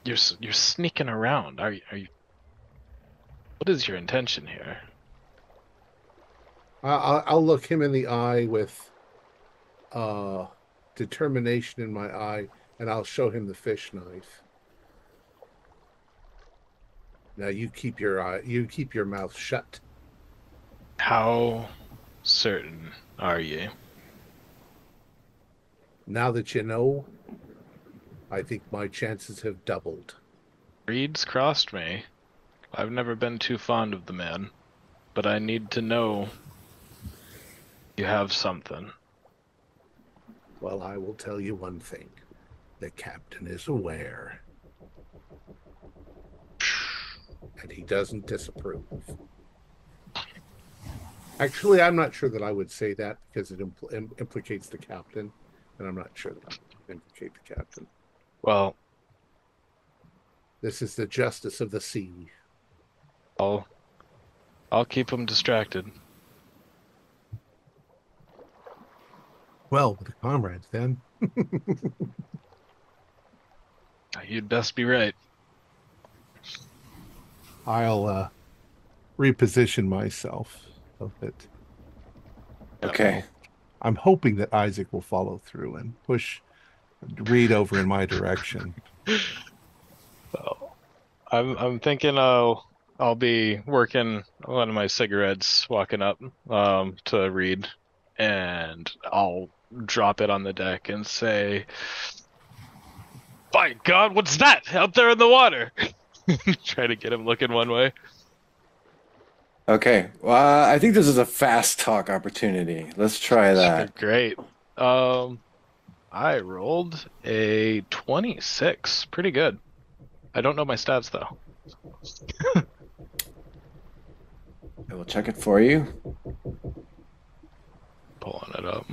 You're sneaking around. Are you? What is your intention here? I'll look him in the eye with determination in my eye, and I'll show him the fish knife. Now you keep your mouth shut. How certain are you? Now that you know, I think my chances have doubled. Reed's crossed me. I've never been too fond of the man, but I need to know you have something. Well, I will tell you one thing. The captain is aware. And he doesn't disapprove. Actually, I'm not sure that I would say that because it implicates the captain, and I'm not sure that I would implicate the captain. Well, this is the justice of the sea. I'll keep him distracted. Well, with the comrades, then. You'd best be right. I'll reposition myself a bit. Okay. I'm hoping that Isaac will follow through and push Reed over in my direction. So, I'm thinking I'll be working one of my cigarettes, walking up to Reed, and I'll drop it on the deck and say, "By God, what's that out there in the water?" Try to get him looking one way. Okay. Well, I think this is a fast talk opportunity. Let's try that. Great. I rolled a 26. Pretty good. I don't know my stats, though. I will check it for you. Pulling it up.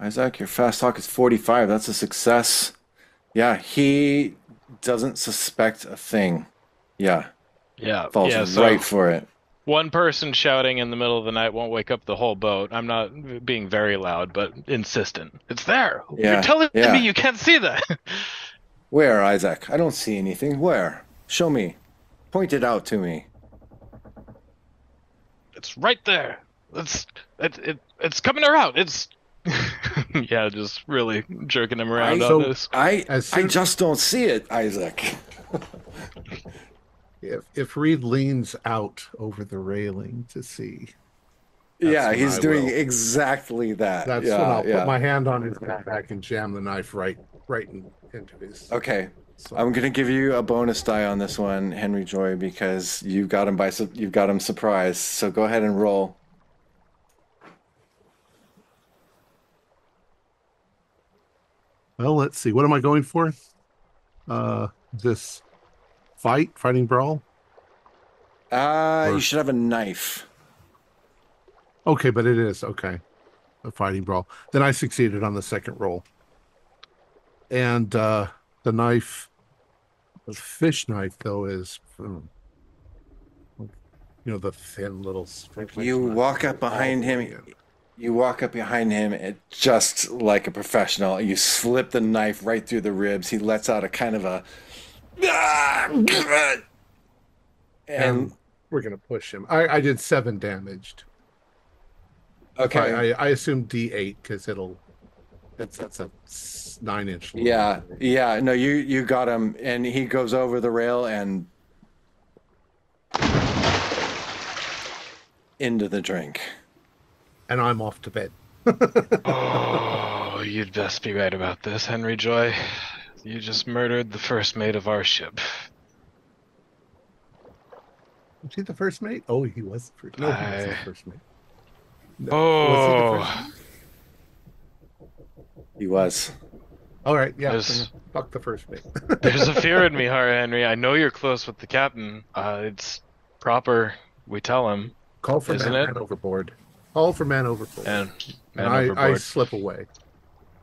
Isaac, your fast talk is 45. That's a success. Yeah, he doesn't suspect a thing. Yeah. Yeah. Falls right for it. One person shouting in the middle of the night won't wake up the whole boat. I'm not being very loud, but insistent. It's there. Yeah. You're telling me you can't see that. Where, Isaac? I don't see anything. Where? Show me. Point it out to me. It's right there. It's coming around. It's yeah, just really jerking him around on this. I just don't see it, Isaac. If Reed leans out over the railing to see, yeah, he's doing exactly that. That's when I'll put my hand on his back and jam the knife right into his. Okay, so I'm gonna give you a bonus die on this one, Henry Joy, because you've got him surprised. So go ahead and roll. Well, let's see. What am I going for? This fighting brawl? You should have a knife. Okay, but it is. Okay. A fighting brawl. Then I succeeded on the second roll. And the knife, the fish knife, though, is, the thin little... You walk up behind him... You walk up behind him, and just like a professional, you slip the knife right through the ribs. He lets out a kind of a... And we're going to push him. I did 7 damaged. Okay. I assume D8, because that's a 9-inch. Yeah, yeah. No, you got him, and he goes over the rail and... into the drink. And I'm off to bed. Oh, you'd best be right about this, Henry Joy. You just murdered the first mate of our ship. Was he the first mate? Oh, he was the first mate. No, he wasn't the first mate. No. Oh. Was he the first mate? He was. All right, yeah. Fuck the first mate. There's a fear in me, Henry. I know you're close with the captain. It's proper we tell him. Call for man overboard. All for man overboard. Man overboard. I slip away.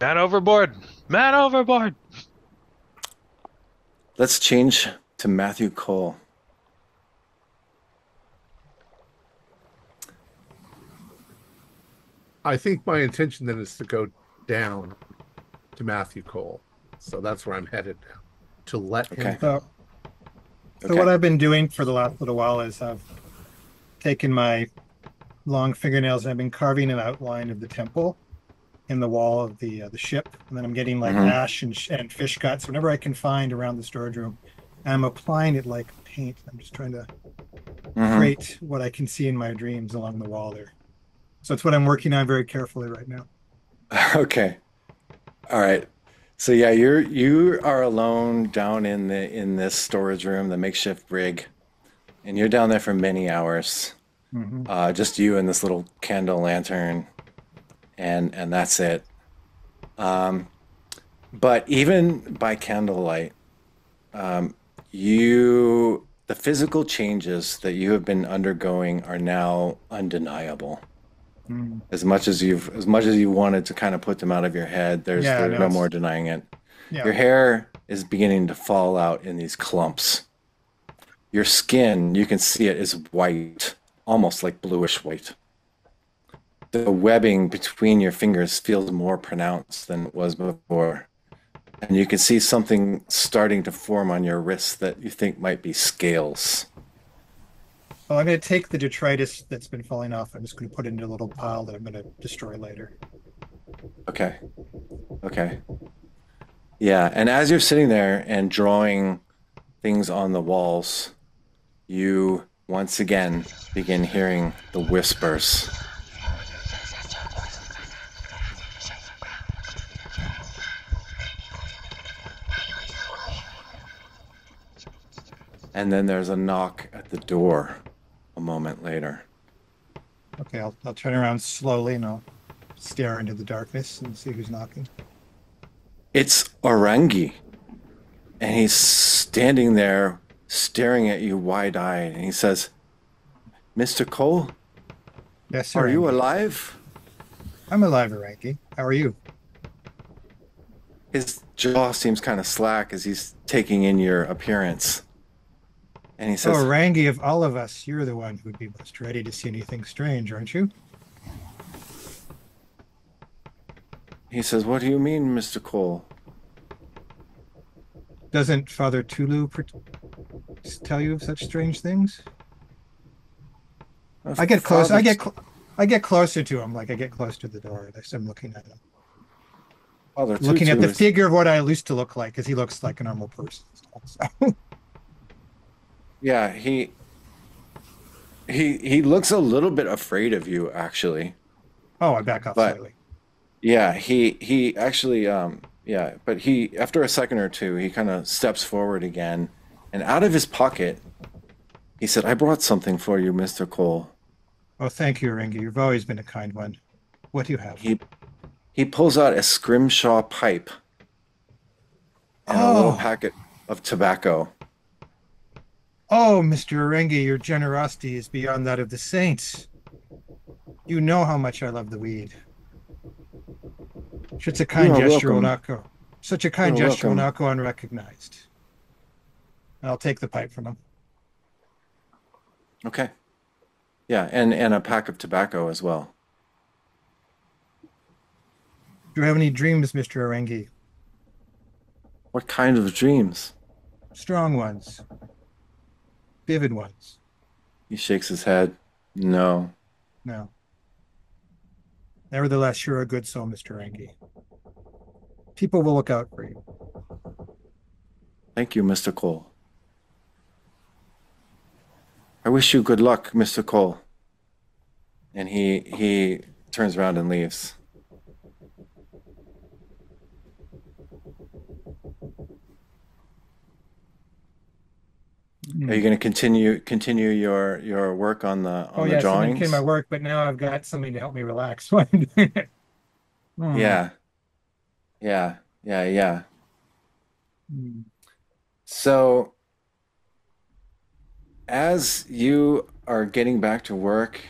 Man overboard. Man overboard. Let's change to Matthew Cole. I think my intention then is to go down to Matthew Cole. So that's where I'm headed now. To let him go. So what I've been doing for the last little while is I've taken my long fingernails, and I've been carving an outline of the temple in the wall of the ship, and then I'm getting like ash and fish guts, whenever I can find around the storage room, and I'm applying it like paint. I'm just trying to create what I can see in my dreams along the wall there. So it's what I'm working on very carefully right now. Okay. All right. So yeah, you are alone down in this storage room, the makeshift rig, and you're down there for many hours. Just you and this little candle lantern, and that's it. But even by candlelight, the physical changes that you have been undergoing are now undeniable. As much as you wanted to kind of put them out of your head, there's no more denying it. Yeah. Your hair is beginning to fall out in these clumps. Your skin, you can see it, is white. Almost like bluish white. The webbing between your fingers feels more pronounced than it was before. And you can see something starting to form on your wrists that you think might be scales. Well, I'm going to take the detritus that's been falling off. I'm just going to put it into a little pile that I'm going to destroy later. Okay. Okay. Yeah, and as you're sitting there and drawing things on the walls, you... once again, begin hearing the whispers. And then there's a knock at the door a moment later. Okay, I'll turn around slowly and I'll stare into the darkness and see who's knocking. It's Arangi. And he's standing there staring at you wide-eyed. And he says, Mr. Cole? Yes, sir. Are you alive? I'm alive, Arangi. How are you? His jaw seems kind of slack as he's taking in your appearance. And he says, "Oh, Arangi, of all of us, you're the one who would be most ready to see anything strange, aren't you?" He says, "What do you mean, Mr. Cole?" Doesn't Father Tulu tell you of such strange things? I get close. I get closer to him. Like I get close to the door. I'm looking at him. Father Tulu, looking at the figure of what I used to look like, because he looks like a normal person. So. Yeah, he looks a little bit afraid of you, actually. Oh, I back off slightly. Yeah, he actually, yeah, but he, after a second or two, he kind of steps forward again, and out of his pocket, he said, "I brought something for you, Mr. Cole." Oh, thank you, Arangi. You've always been a kind one. What do you have? He pulls out a scrimshaw pipe and a little packet of tobacco. Oh, Mr. Arangi, your generosity is beyond that of the saints. You know how much I love the weed. Such a kind gesture will not go. Such a kind gesture will not go unrecognized. And I'll take the pipe from him. Okay. Yeah, and a pack of tobacco as well. Do you have any dreams, Mr. Arangi? What kind of dreams? Strong ones. Vivid ones. He shakes his head. No. No. Nevertheless, you're a good soul, Mr. Arangi. People will look out for you. Thank you, Mr. Cole. I wish you good luck, Mr. Cole. And he turns around and leaves. Are you going to continue your work on the the drawings? Oh yeah, my work, but now I've got something to help me relax while I'm doing it. Oh. Yeah. Mm. So, as you are getting back to work,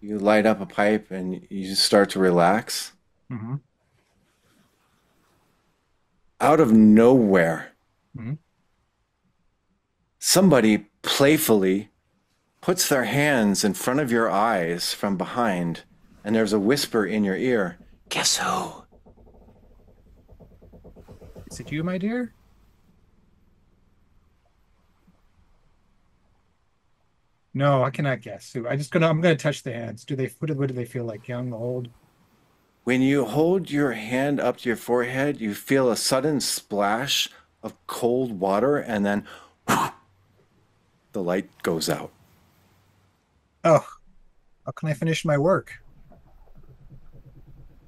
you light up a pipe and you start to relax. Mm-hmm. Out of nowhere. Mm-hmm. Somebody playfully puts their hands in front of your eyes from behind, and there's a whisper in your ear. Guess who? Is it you, my dear? No, I cannot guess who. I'm gonna touch the hands. What do they feel like? Young, old? When you hold your hand up to your forehead, you feel a sudden splash of cold water, and then the light goes out. Oh, how can I finish my work?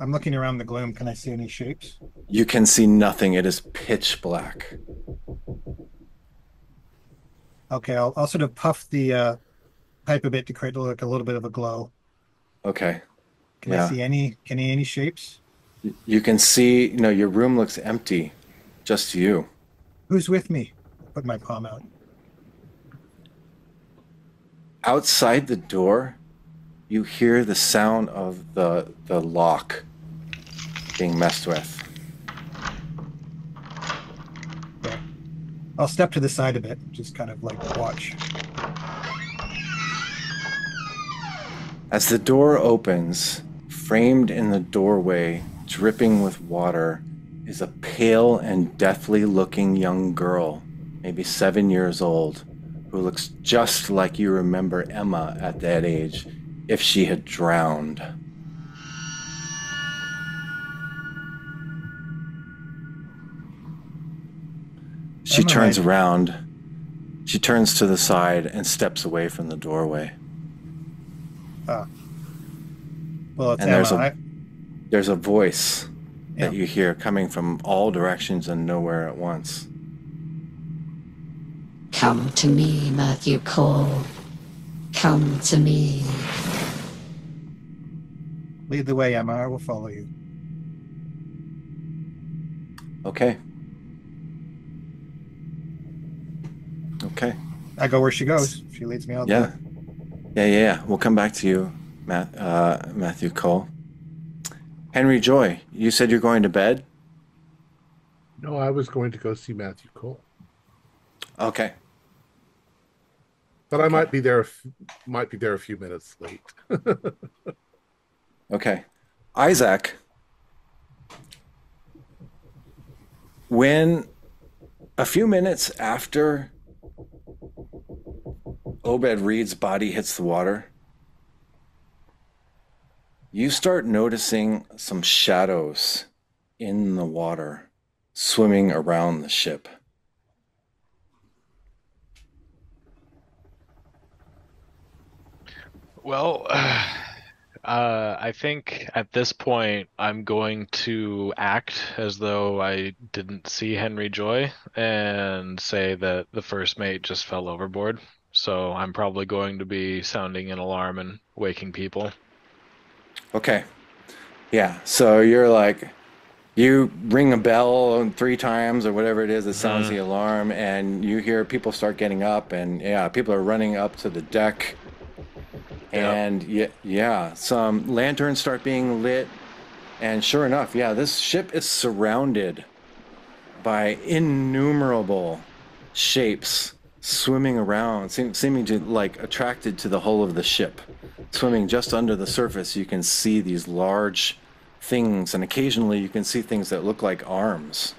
I'm looking around the gloom. Can I see any shapes? You can see nothing. It is pitch black. Okay, I'll sort of puff the pipe a bit to create like a little bit of a glow. Okay. Can I see any shapes? You can see, your room looks empty. Just you. Who's with me? Put my palm out. Outside the door, you hear the sound of the lock being messed with. Okay. I'll step to the side a bit, just kind of like watch. As the door opens, framed in the doorway, dripping with water, is a pale and deathly looking young girl, maybe 7 years old, who looks just like you remember Emma at that age, if she had drowned. She turns around. She turns to the side and steps away from the doorway. Well, it's Emma. There's a voice that you hear coming from all directions and nowhere at once. Come to me, Matthew Cole. Come to me. Lead the way, Emma. I will follow you. Okay. Okay. I go where she goes. She leads me out there. Yeah. We'll come back to you, Matthew Cole. Henry Joy, you said you're going to bed? No, I was going to go see Matthew Cole. Okay. But I might be there. Might be there a few minutes late. Okay, Isaac. When a few minutes after Obed Reed's body hits the water, you start noticing some shadows in the water swimming around the ship. Well, I think at this point I'm going to act as though I didn't see Henry Joy and say that the first mate just fell overboard. So I'm probably going to be sounding an alarm and waking people. Okay. Yeah. So you're like, you ring a bell 3 times or whatever it is that sounds the alarm, and you hear people start getting up, and yeah, people are running up to the deck. And yeah, some lanterns start being lit, and sure enough, yeah, this ship is surrounded by innumerable shapes swimming around, seeming to like attracted to the hull of the ship. Swimming just under the surface, you can see these large things, and occasionally you can see things that look like arms.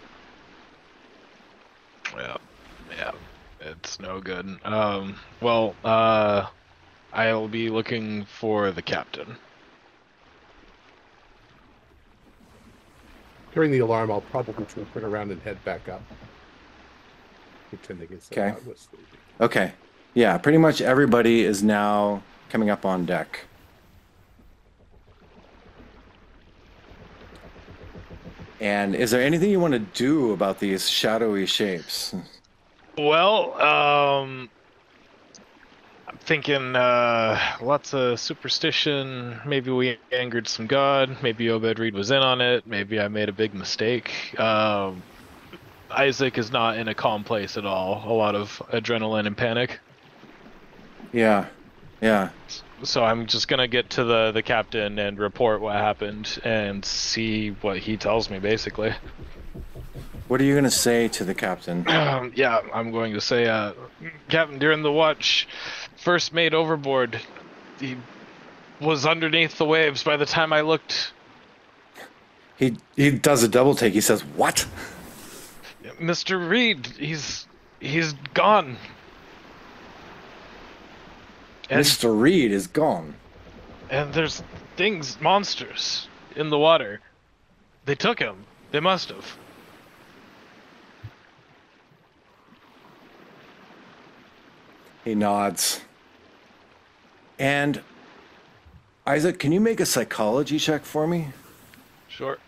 Yeah, it's no good. I'll be looking for the captain. During the alarm, I'll probably turn around and head back up. Okay. Okay. Yeah, pretty much everybody is now coming up on deck. And is there anything you want to do about these shadowy shapes? Well, thinking lots of superstition. Maybe we angered some god. Maybe Obed Reed was in on it. Maybe I made a big mistake. Isaac is not in a calm place at all. A lot of adrenaline and panic. Yeah. So I'm just going to get to the captain and report what happened and see what he tells me, basically. What are you going to say to the captain? I'm going to say, Captain, during the watch, first mate overboard. He was underneath the waves by the time I looked. He does a double take. He says, "What? Mr. Reed, he's gone." And Mr. Reed is gone. And there's monsters in the water. They took him. They must have. He nods. And Isaac, can you make a psychology check for me? Sure.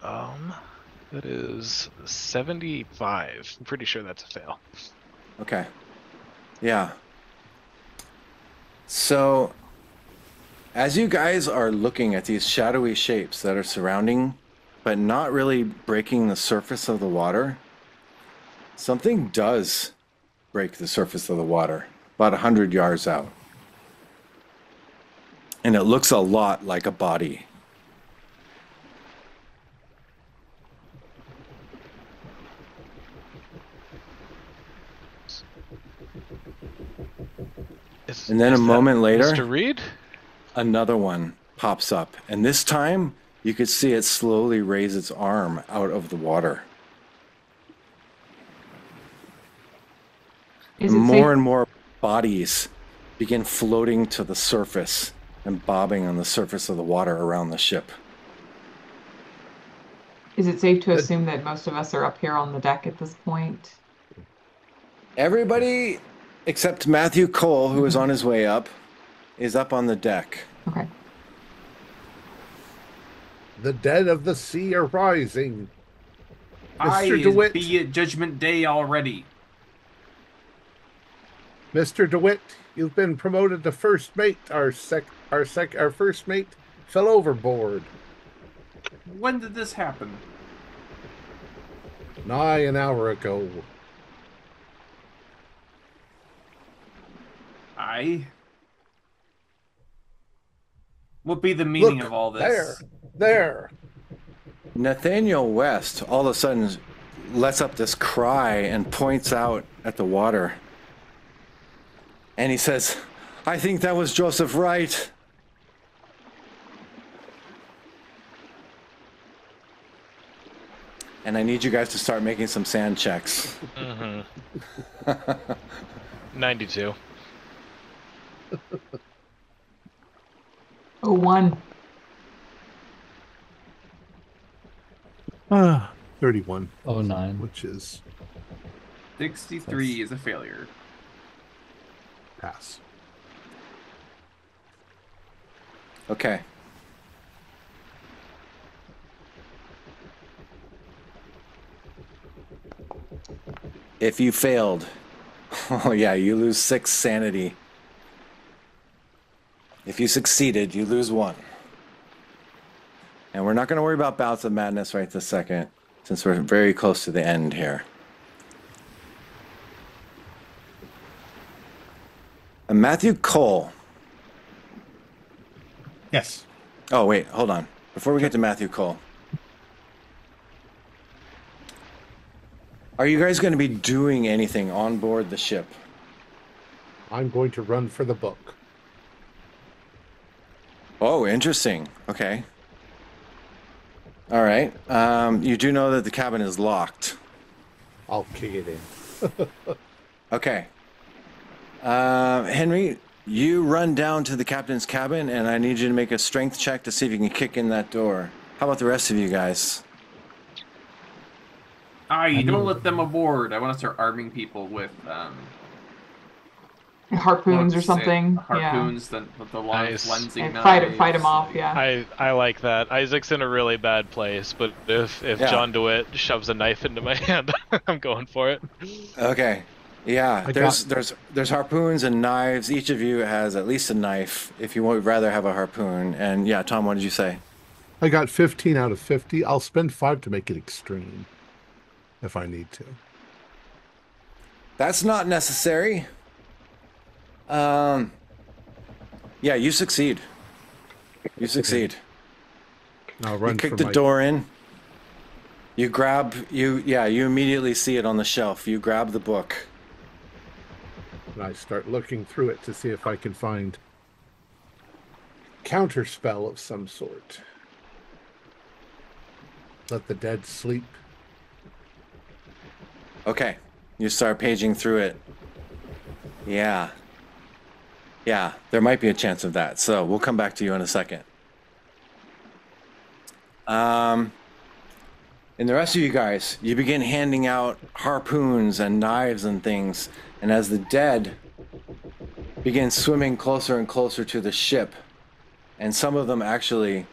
That is 75. I'm pretty sure that's a fail. Okay. Yeah. So, as you guys are looking at these shadowy shapes that are surrounding, but not really breaking the surface of the water, something does break the surface of the water about 100 yards out, and it looks a lot like a body. And then a moment later, Mr. Reed? Another one pops up, and this time you could see it slowly raise its arm out of the water. More and more bodies begin floating to the surface and bobbing on the surface of the water around the ship. Is it safe to assume that most of us are up here on the deck at this point? Everybody except Matthew Cole, who is on his way up, is up on the deck. Okay. The dead of the sea are rising. Mr. DeWitt, be a judgment day already. Mr. DeWitt, you've been promoted to first mate. Our first mate fell overboard. When did this happen? Nigh an hour ago. I what be the meaning Look, of all this? There. Nathaniel West all of a sudden lets up this cry and points out at the water. And he says, I think that was Joseph Wright. And I need you guys to start making some sand checks. Mm-hmm. 92. 01. 31. 09. Which is 63 is a failure. Pass. Okay. If you failed, oh yeah, you lose 6 sanity. If you succeeded, you lose 1. And we're not going to worry about bouts of madness right this second, since we're very close to the end here. And Matthew Cole. Yes. Oh, wait, hold on. Before we get to Matthew Cole. Are you guys going to be doing anything on board the ship? I'm going to run for the book. Oh, interesting. Okay. All right. You do know that the cabin is locked. I'll kick it in. Okay. Henry, you run down to the captain's cabin, and I need you to make a strength check to see if you can kick in that door. How about the rest of you guys? I don't let them aboard. I want to start arming people with harpoons or something. Harpoons, yeah. the long lensing knives. Fight them off, yeah. I like that. Isaac's in a really bad place, but if John DeWitt shoves a knife into my hand, I'm going for it. Okay. Yeah, there's harpoons and knives. Each of you has at least a knife if you would rather have a harpoon. And yeah, Tom, what did you say? I got 15 out of 50. I'll spend 5 to make it extreme if I need to. That's not necessary. Yeah, you succeed. You succeed. I'll run. You kick the door in. You grab you immediately see it on the shelf. You grab the book. And I start looking through it to see if I can find counterspell of some sort. Let the dead sleep. Okay. You start paging through it. Yeah. Yeah, there might be a chance of that, so we'll come back to you in a second. And the rest of you guys, you begin handing out harpoons and knives and things, and as the dead begin swimming closer and closer to the ship, and some of them actually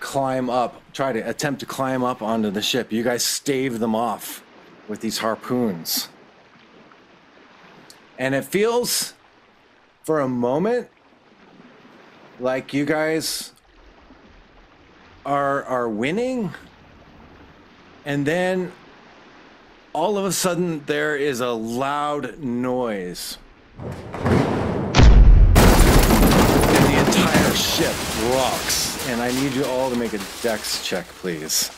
attempt to climb up onto the ship, you guys stave them off with these harpoons. And it feels, for a moment, like you guys are winning, and then all of a sudden there is a loud noise, and the entire ship rocks. And I need you all to make a dex check, please.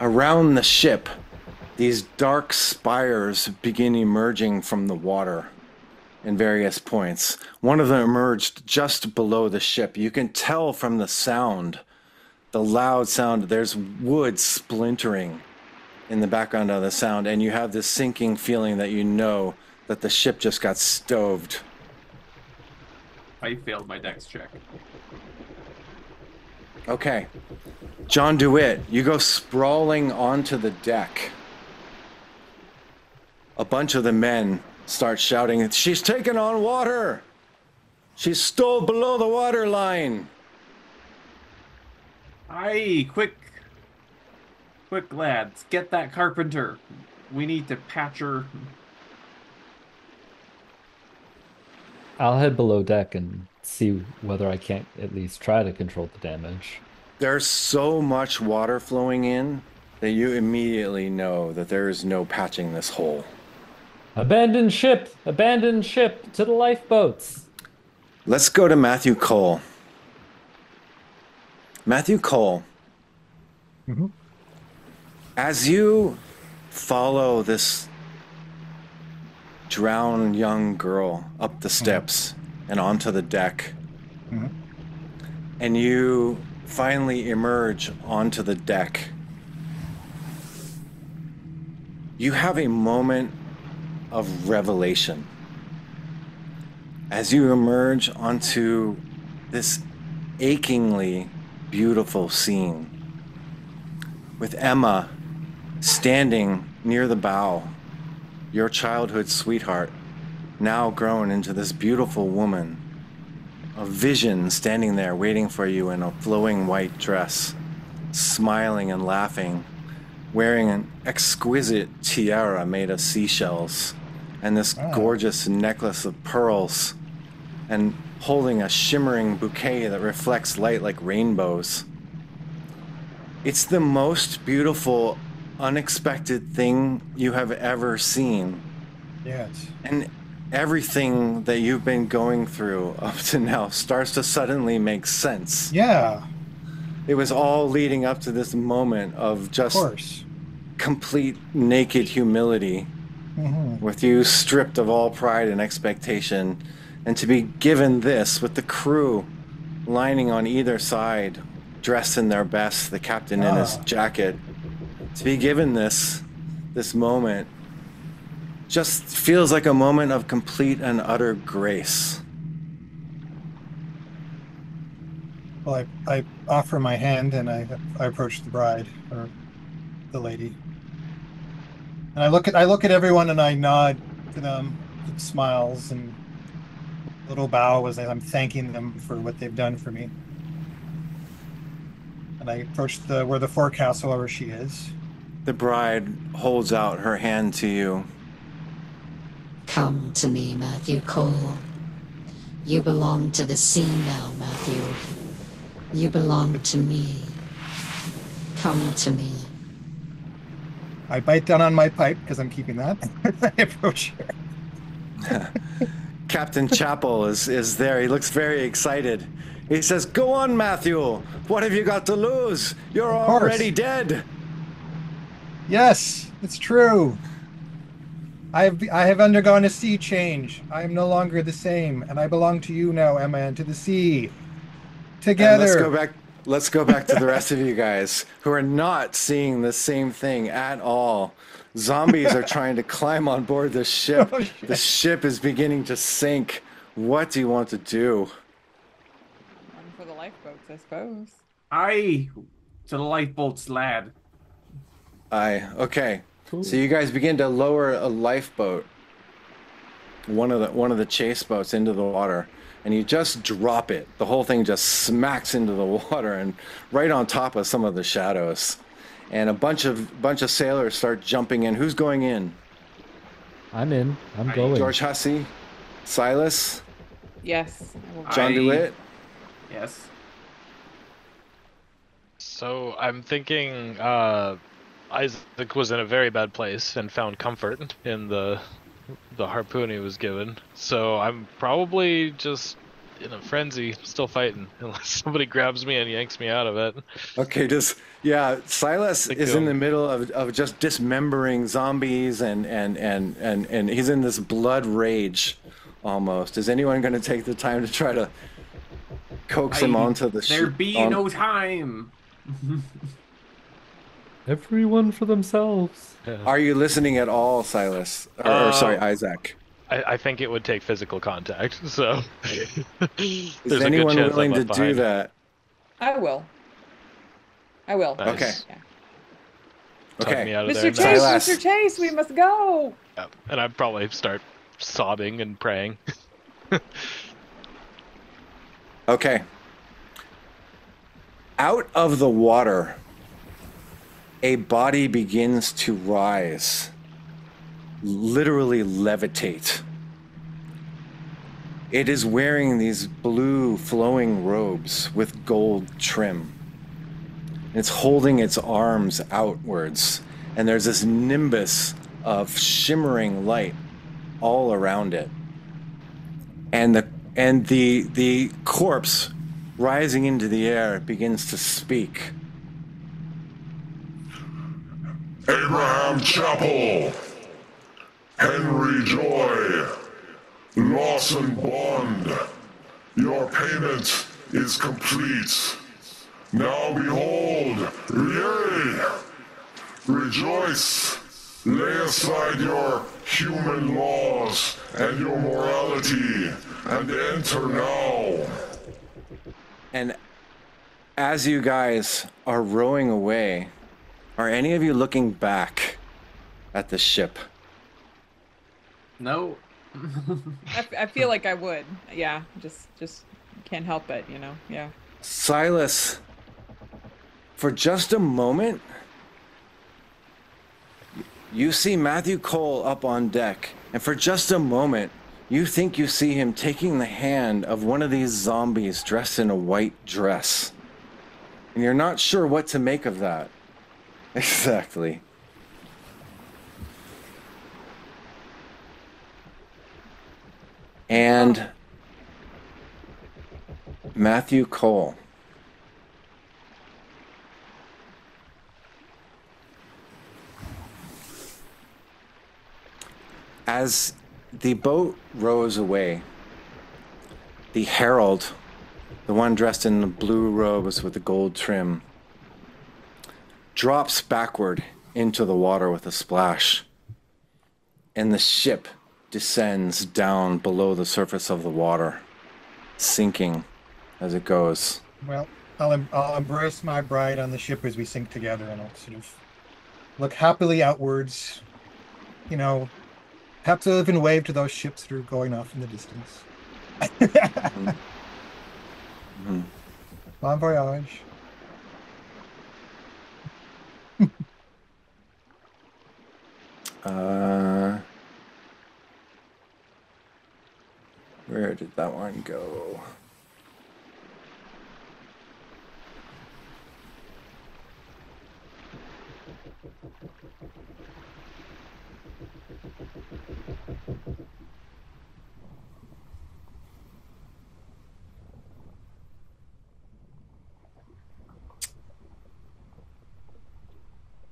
Around the ship, these dark spires begin emerging from the water in various points. One of them emerged just below the ship. You can tell from the sound, the loud sound, there's wood splintering in the background of the sound, and you have this sinking feeling that you know that the ship just got stoved. I failed my dex check. Okay. John DeWitt, you go sprawling onto the deck. A bunch of the men start shouting, "She's taken on water! She stole below the water line!" Aye, quick! Quick, lads, get that carpenter. We need to patch her. I'll head below deck and see whether I can't at least try to control the damage. There's so much water flowing in that you immediately know that there is no patching this hole. Abandon ship! Abandon ship! To the lifeboats! Let's go to Matthew Cole. Matthew Cole, mm-hmm. As you follow this drowned young girl up the steps mm-hmm. and onto the deck, mm-hmm. and you finally emerge onto the deck, you have a moment of revelation. As you emerge onto this achingly beautiful scene, with Emma standing near the bow, your childhood sweetheart, now grown into this beautiful woman, a vision standing there waiting for you in a flowing white dress, smiling and laughing, wearing an exquisite tiara made of seashells, and this gorgeous necklace of pearls, and holding a shimmering bouquet that reflects light like rainbows. It's the most beautiful, unexpected thing you have ever seen. Yes. And everything that you've been going through up to now starts to suddenly make sense. Yeah. It was all leading up to this moment of just complete naked humility. Mm-hmm. With you stripped of all pride and expectation, and to be given this with the crew lining on either side, dressed in their best, the captain in his jacket, to be given this moment just feels like a moment of complete and utter grace. Well, I offer my hand and I approach the bride, or the lady. And I look at everyone and I nod to them with smiles and a little bow as I'm thanking them for what they've done for me. And I approach where the forecastle, where she is. The bride holds out her hand to you. Come to me, Matthew Cole. You belong to the sea now, Matthew. You belong to me. Come to me. I bite down on my pipe, because I'm keeping that. I approach her. Captain Chappell is there. He looks very excited. He says, "Go on, Matthew. What have you got to lose? You're already dead." Yes, it's true. I have undergone a sea change. I am no longer the same, and I belong to you now, Emma, and to the sea. Together. And let's go back to the rest of you guys who are not seeing the same thing at all. Zombies are trying to climb on board the ship. Oh, the ship is beginning to sink. What do you want to do? Run for the lifeboats, I suppose. Aye, to the lifeboats, lad. Aye, okay. Cool. So you guys begin to lower a lifeboat, one of the chase boats, into the water. And you just drop it. The whole thing just smacks into the water and right on top of some of the shadows. And a bunch of sailors start jumping in. Who's going in? I'm in. I'm going. George Hussey? Silas? Yes. John DeWitt? Yes. So I'm thinking Isaac was in a very bad place and found comfort in the harpoon he was given, so I'm probably just in a frenzy, still fighting, unless somebody grabs me and yanks me out of it. Okay, Silas is in the middle of just dismembering zombies and he's in this blood rage almost. Is anyone going to take the time to try to coax him onto the ship? There be no time! Everyone for themselves. Yeah. Are you listening at all, Silas? Or, sorry, Isaac. I think it would take physical contact, so... Is anyone willing to do that? I will. Nice. Okay. Yeah. Okay. Mr. Chase, we must go! Yeah. And I'd probably start sobbing and praying. Okay. Out of the water... a body begins to rise, literally levitate. It is wearing these blue flowing robes with gold trim. It's holding its arms outwards, and there's this nimbus of shimmering light all around it. And the corpse rising into the air begins to speak. Abraham Chappell, Henry Joy, Lawson Bond, your payment is complete. Now behold, R'lyeh! Rejoice! Lay aside your human laws and your morality, and enter now. And as you guys are rowing away, are any of you looking back at the ship? No. I feel like I would. Yeah, just can't help it, you know. Yeah. Silas, for just a moment, you see Matthew Cole up on deck, and for just a moment, you think you see him taking the hand of one of these zombies dressed in a white dress. And you're not sure what to make of that. Exactly. And Matthew Cole. As the boat rows away, the herald, the one dressed in the blue robes with the gold trim, drops backward into the water with a splash, and the ship descends down below the surface of the water, sinking as it goes. Well, I'll embrace my bride on the ship as we sink together, and I'll sort of look happily outwards, you know, have to even wave to those ships that are going off in the distance. Mm-hmm. Mm-hmm. Bon voyage. Where did that one go?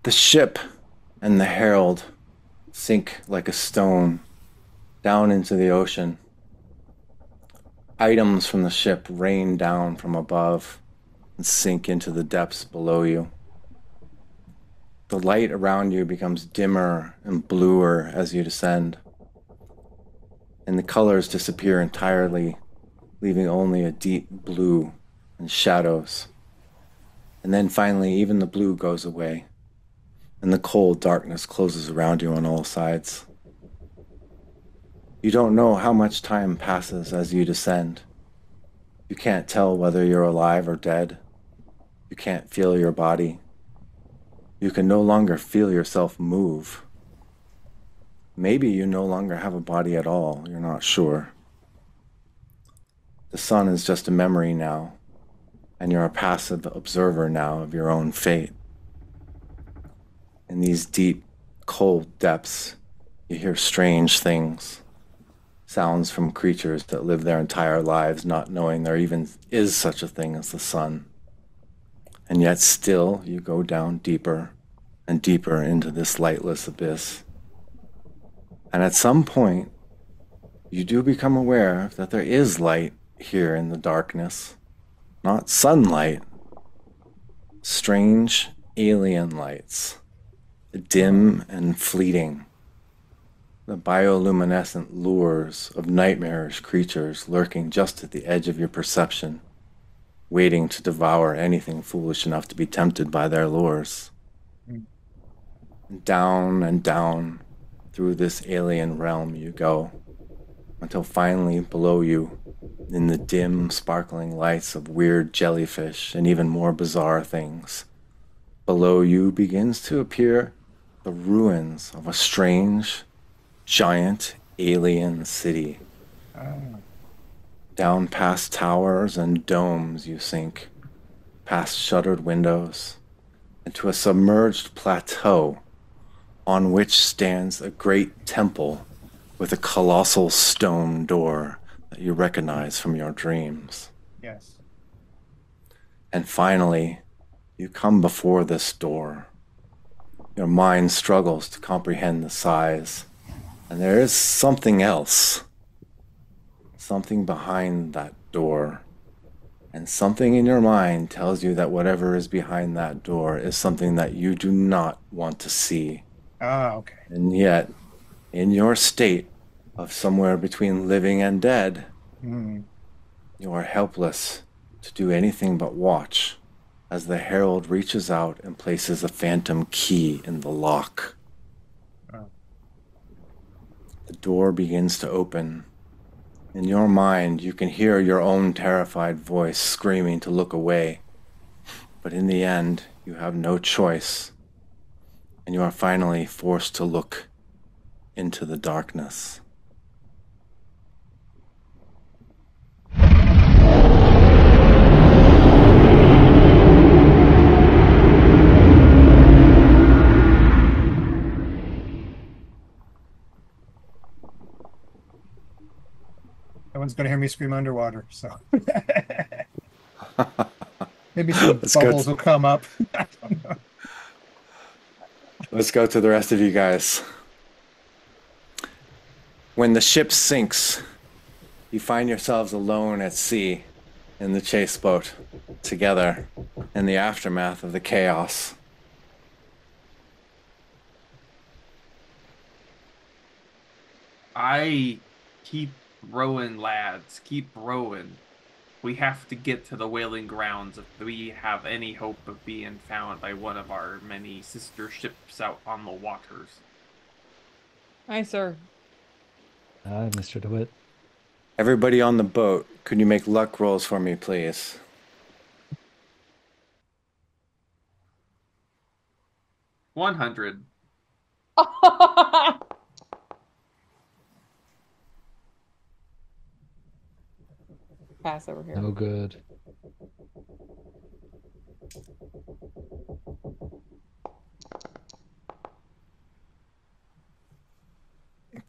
The ship and the herald sink like a stone down into the ocean. Items from the ship rain down from above and sink into the depths below you. The light around you becomes dimmer and bluer as you descend, and the colors disappear entirely, leaving only a deep blue and shadows. And then finally, even the blue goes away, and the cold darkness closes around you on all sides. You don't know how much time passes as you descend. You can't tell whether you're alive or dead. You can't feel your body. You can no longer feel yourself move. Maybe you no longer have a body at all, you're not sure. The sun is just a memory now, and you're a passive observer now of your own fate. In these deep, cold depths, you hear strange things. Sounds from creatures that live their entire lives not knowing there even is such a thing as the sun. And yet still, you go down deeper and deeper into this lightless abyss. And at some point, you do become aware that there is light here in the darkness. Not sunlight. Strange alien lights. Dim and fleeting. The bioluminescent lures of nightmarish creatures lurking just at the edge of your perception, waiting to devour anything foolish enough to be tempted by their lures. And down through this alien realm you go, until finally below you, in the dim, sparkling lights of weird jellyfish and even more bizarre things, Below you begins to appear the ruins of a strange, giant, alien city. Down past towers and domes you sink, past shuttered windows, into a submerged plateau on which stands a great temple with a colossal stone door that you recognize from your dreams. Yes. And finally, you come before this door. Your mind struggles to comprehend the size, and there is something else. Something behind that door. And something in your mind tells you that whatever is behind that door is something that you do not want to see. Ah, okay. And yet, in your state of somewhere between living and dead, you are helpless to do anything but watch as the herald reaches out and places a phantom key in the lock. Oh. The door begins to open. In your mind, you can hear your own terrified voice screaming to look away. But in the end, you have no choice, and you are finally forced to look into the darkness. No one's going to hear me scream underwater, so maybe some bubbles will come up. I don't know. Let's go to the rest of you guys. When the ship sinks, you find yourselves alone at sea in the chase boat, together in the aftermath of the chaos. I keep rowing, lads. Keep rowing. We have to get to the whaling grounds if we have any hope of being found by one of our many sister ships out on the waters. Aye, sir. Aye, Mr. DeWitt. Everybody on the boat, could you make luck rolls for me, please? $100. Pass over here. No good.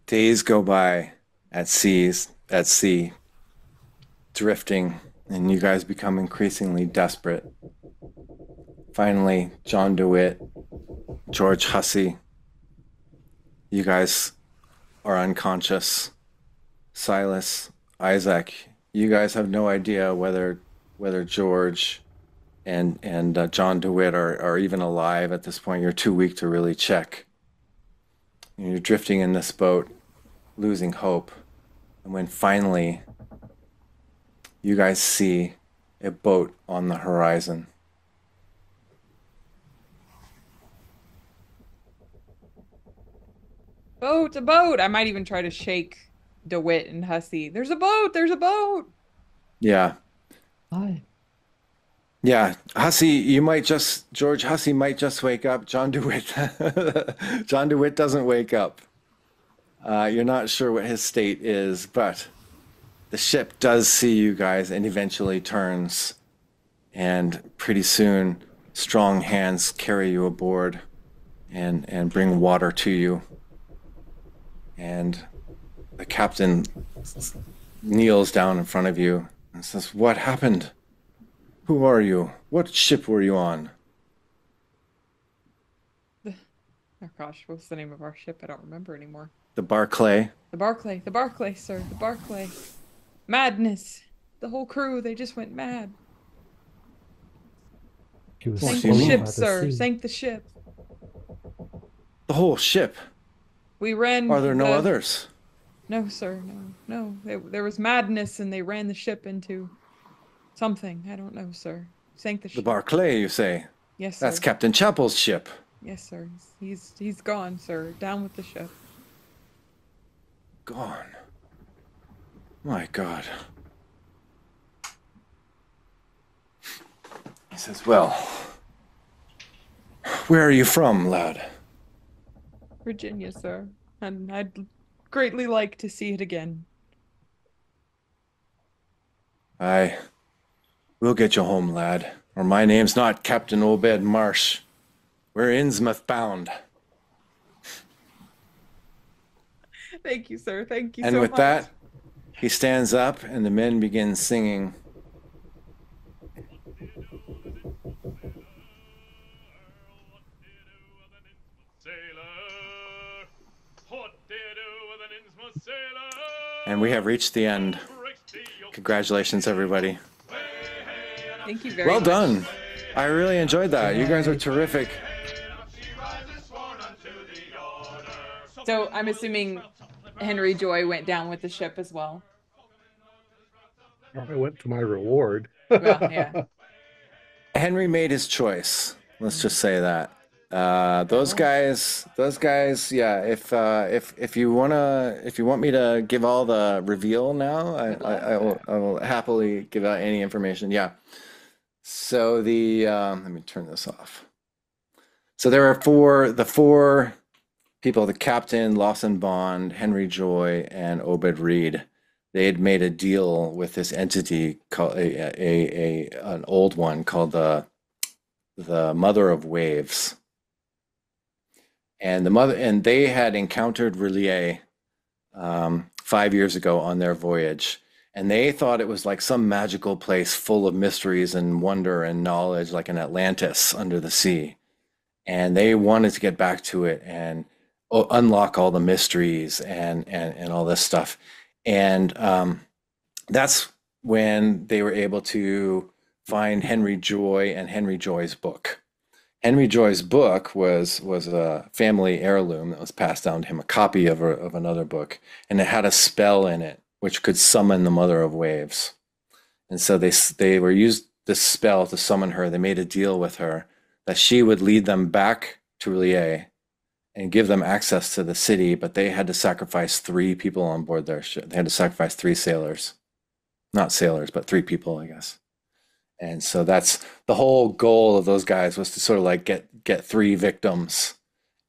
Days go by at sea, drifting, and you guys become increasingly desperate. Finally, John DeWitt, George Hussey, you guys are unconscious. Silas, Isaac, you guys have no idea whether George and John DeWitt are even alive at this point. You're too weak to really check. And you're drifting in this boat, losing hope. And when finally you guys see a boat on the horizon. Boat, a boat! I might even try to shake DeWitt and Hussey. There's a boat! There's a boat! Yeah. Hi. Yeah. Hussey, George Hussey might just wake up. John DeWitt doesn't wake up. You're not sure what his state is, but the ship does see you guys and eventually turns. And pretty soon, strong hands carry you aboard and bring water to you. And the captain kneels down in front of you and says, "What happened? Who are you? What ship were you on?" Oh gosh, what's the name of our ship? I don't remember anymore. The Barclay. The Barclay, sir. The Barclay. Madness. The whole crew, they just went mad. Sank the ship, sir. Sank the ship. The whole ship? We ran... Are there no others? No, sir, no. There was madness, and they ran the ship into something. I don't know, sir. Sank the ship. The Barclay, you say? Yes, sir. That's Captain Chappell's ship. Yes, sir. He's gone, sir. Down with the ship. Gone. My God. He says, "Well, Where are you from, lad? Virginia, sir, and I'd greatly like to see it again. Aye. We'll get you home, lad, or my name's not Captain Obed Marsh. We're Innsmouth bound. Thank you, sir. Thank you so much. And with that, he stands up and the men begin singing. And we have reached the end. Congratulations, everybody. Thank you very much. Well done. I really enjoyed that. You guys are terrific. So I'm assuming Henry Joy went down with the ship as well. I went to my reward. Well, yeah. Henry made his choice. Let's just say that. Those guys, yeah. If you want me to give all the reveal now, I will happily give out any information. Yeah. So the let me turn this off. So there are the four people: the captain, Lawson Bond, Henry Joy, and Obed Reed. They had made a deal with this entity called an old one called the Mother of Waves. And they had encountered R'lyeh 5 years ago on their voyage, and they thought it was like some magical place full of mysteries and wonder and knowledge, like an Atlantis under the sea. And they wanted to get back to it and unlock all the mysteries and all this stuff. And that's when they were able to find Henry Joy and Henry Joy's book. Henry Joy's book was a family heirloom that was passed down to him, a copy of another book, and it had a spell in it which could summon the Mother of Waves. And so they were used this spell to summon her. They made a deal with her that she would lead them back to R'lyeh and give them access to the city, but they had to sacrifice three people on board their ship. They had to sacrifice three sailors. Not sailors, but three people, I guess. And so that's the whole goal of those guys, was to sort of like get three victims.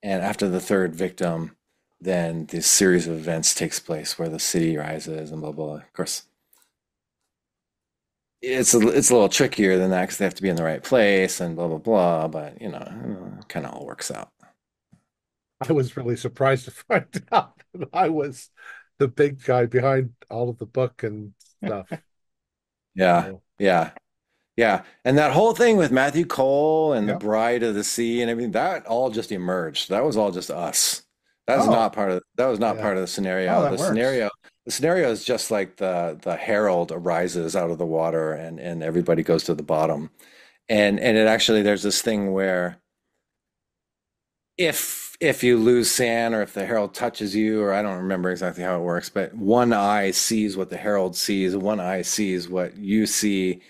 And after the third victim, then this series of events takes place where the city rises and blah, blah, blah. Of course, it's a little trickier than that because they have to be in the right place and blah, blah, blah. But, you know, it kind of all works out. I was really surprised to find out that I was the big guy behind all of the book and stuff. Yeah, so. Yeah. Yeah, and that whole thing with Matthew Cole and the Bride of the Sea and everything, that all just emerged. That was all just us. That was not part of the scenario. Oh, the scenario is just like the herald arises out of the water and everybody goes to the bottom. And it actually, there's this thing where if you lose sand or if the herald touches you, or I don't remember exactly how it works, but one eye sees what the herald sees, one eye sees what you see.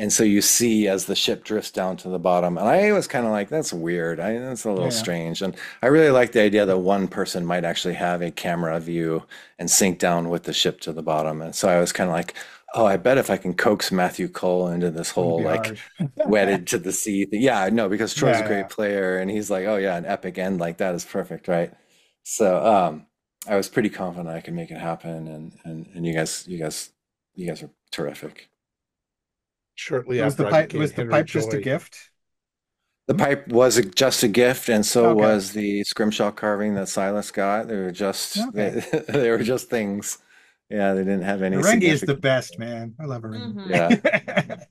And so you see as the ship drifts down to the bottom. And I was kind of like, that's weird. That's a little strange. And I really like the idea that one person might actually have a camera view and sink down with the ship to the bottom. And so I was kind of like, oh, I bet if I can coax Matthew Cole into this whole like wedded to the sea thing. Yeah, no, because Troy's a great player. And he's like, oh, yeah, an epic end like that is perfect, right? So I was pretty confident I could make it happen. And you guys are terrific. Shortly after was the pipe just a gift? The pipe was just a gift, and so was the scrimshaw carving that Silas got. They were just they were just things. Yeah, they didn't have any. Arangi is the best, man. I love Arangi. Yeah,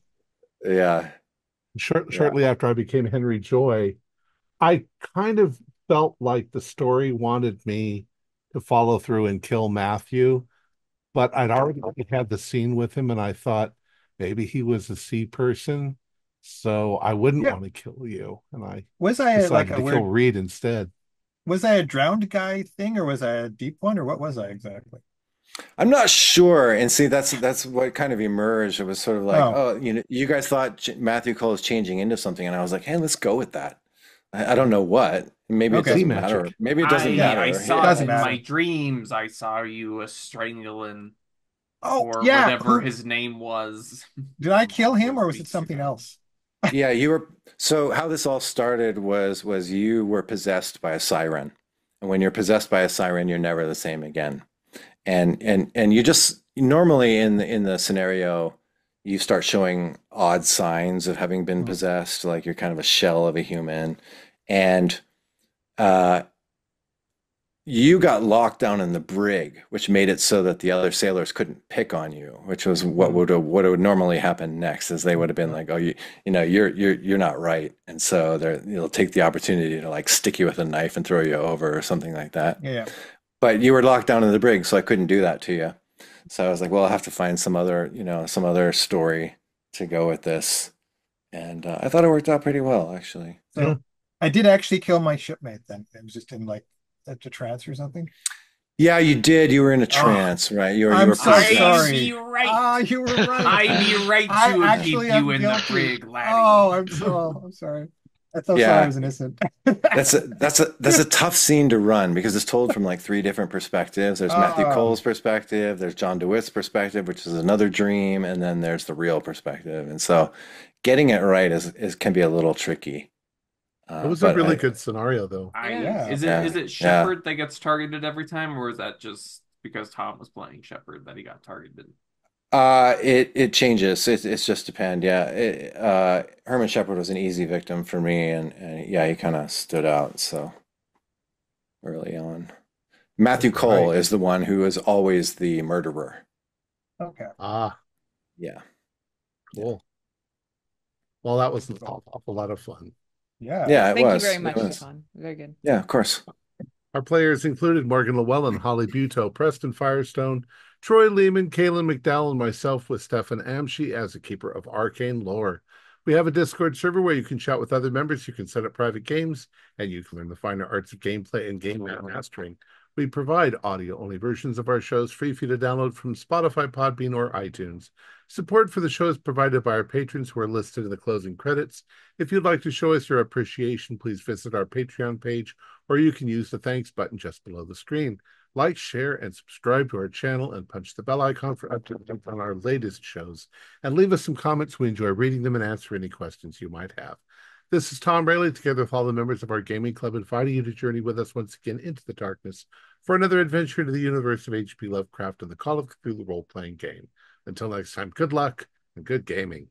yeah. Shortly after I became Henry Joy, I kind of felt like the story wanted me to follow through and kill Matthew, but I'd already had the scene with him, and I thought, maybe he was a sea person, so I wouldn't want to kill you. And I decided to kill Reed instead. Was I a drowned guy thing, or was I a deep one, or what was I exactly? I'm not sure. And see, that's what kind of emerged. It was sort of like, you guys thought Matthew Cole was changing into something, and I was like, hey, let's go with that. I don't know what. Maybe it doesn't matter. Maybe it doesn't matter. I saw in my dreams. I saw you strangling. Or whatever his name was. Did I kill him, or was it something else? Yeah, you were. So how this all started was you were possessed by a siren, and when you're possessed by a siren, you're never the same again. And you just normally in the scenario, you start showing odd signs of having been possessed, like you're kind of a shell of a human, and you got locked down in the brig, which made it so that the other sailors couldn't pick on you, which was what would normally happen next, is they would have been like, oh, you're not right, and so they'll take the opportunity to like stick you with a knife and throw you over or something like that. Yeah. But you were locked down in the brig, so I couldn't do that to you. So I was like, well, I'll have to find some other, some other story to go with this, and I thought it worked out pretty well, actually. So yeah. I did actually kill my shipmate then. It was just in like a trance or something. Yeah, you did. You were in a trance, right? You were so sorry. Right. Ah, you were right. I'd be right to keep you in the brig, laddie. Oh, I'm sorry. I thought I was innocent. that's a tough scene to run because it's told from like three different perspectives. There's Matthew Cole's perspective, there's John DeWitt's perspective, which is another dream, and then there's the real perspective. And so, getting it right can be a little tricky. It was a really good scenario, though. Is it Shepherd that gets targeted every time, or is that just because Tom was playing Shepherd that he got targeted? It changes. It's just depend. Yeah, Herman Shepherd was an easy victim for me, and he kind of stood out so early on. Matthew Cole is the one who is always the murderer. Okay. Yeah. Cool. Well, that was an awful lot of fun. Yeah. Yeah, Thank you very much, Stefan. Very good. Yeah, of course. Our players included Morgan Llewellyn, Holly Buto, Preston Firestone, Troy Lehman, Kaylin McDowell, and myself, with Stefan Amshi as a keeper of arcane lore. We have a Discord server where you can chat with other members, you can set up private games, and you can learn the finer arts of gameplay and game mastering. We provide audio-only versions of our shows free for you to download from Spotify, Podbean, or iTunes. Support for the show is provided by our patrons who are listed in the closing credits. If you'd like to show us your appreciation, please visit our Patreon page, or you can use the thanks button just below the screen. Like, share, and subscribe to our channel, and punch the bell icon for updates on our latest shows. And leave us some comments. We enjoy reading them and answer any questions you might have. This is Tom Raley, together with all the members of our gaming club, inviting you to journey with us once again into the darkness for another adventure into the universe of H.P. Lovecraft and the Call of Cthulhu role-playing game. Until next time, good luck and good gaming.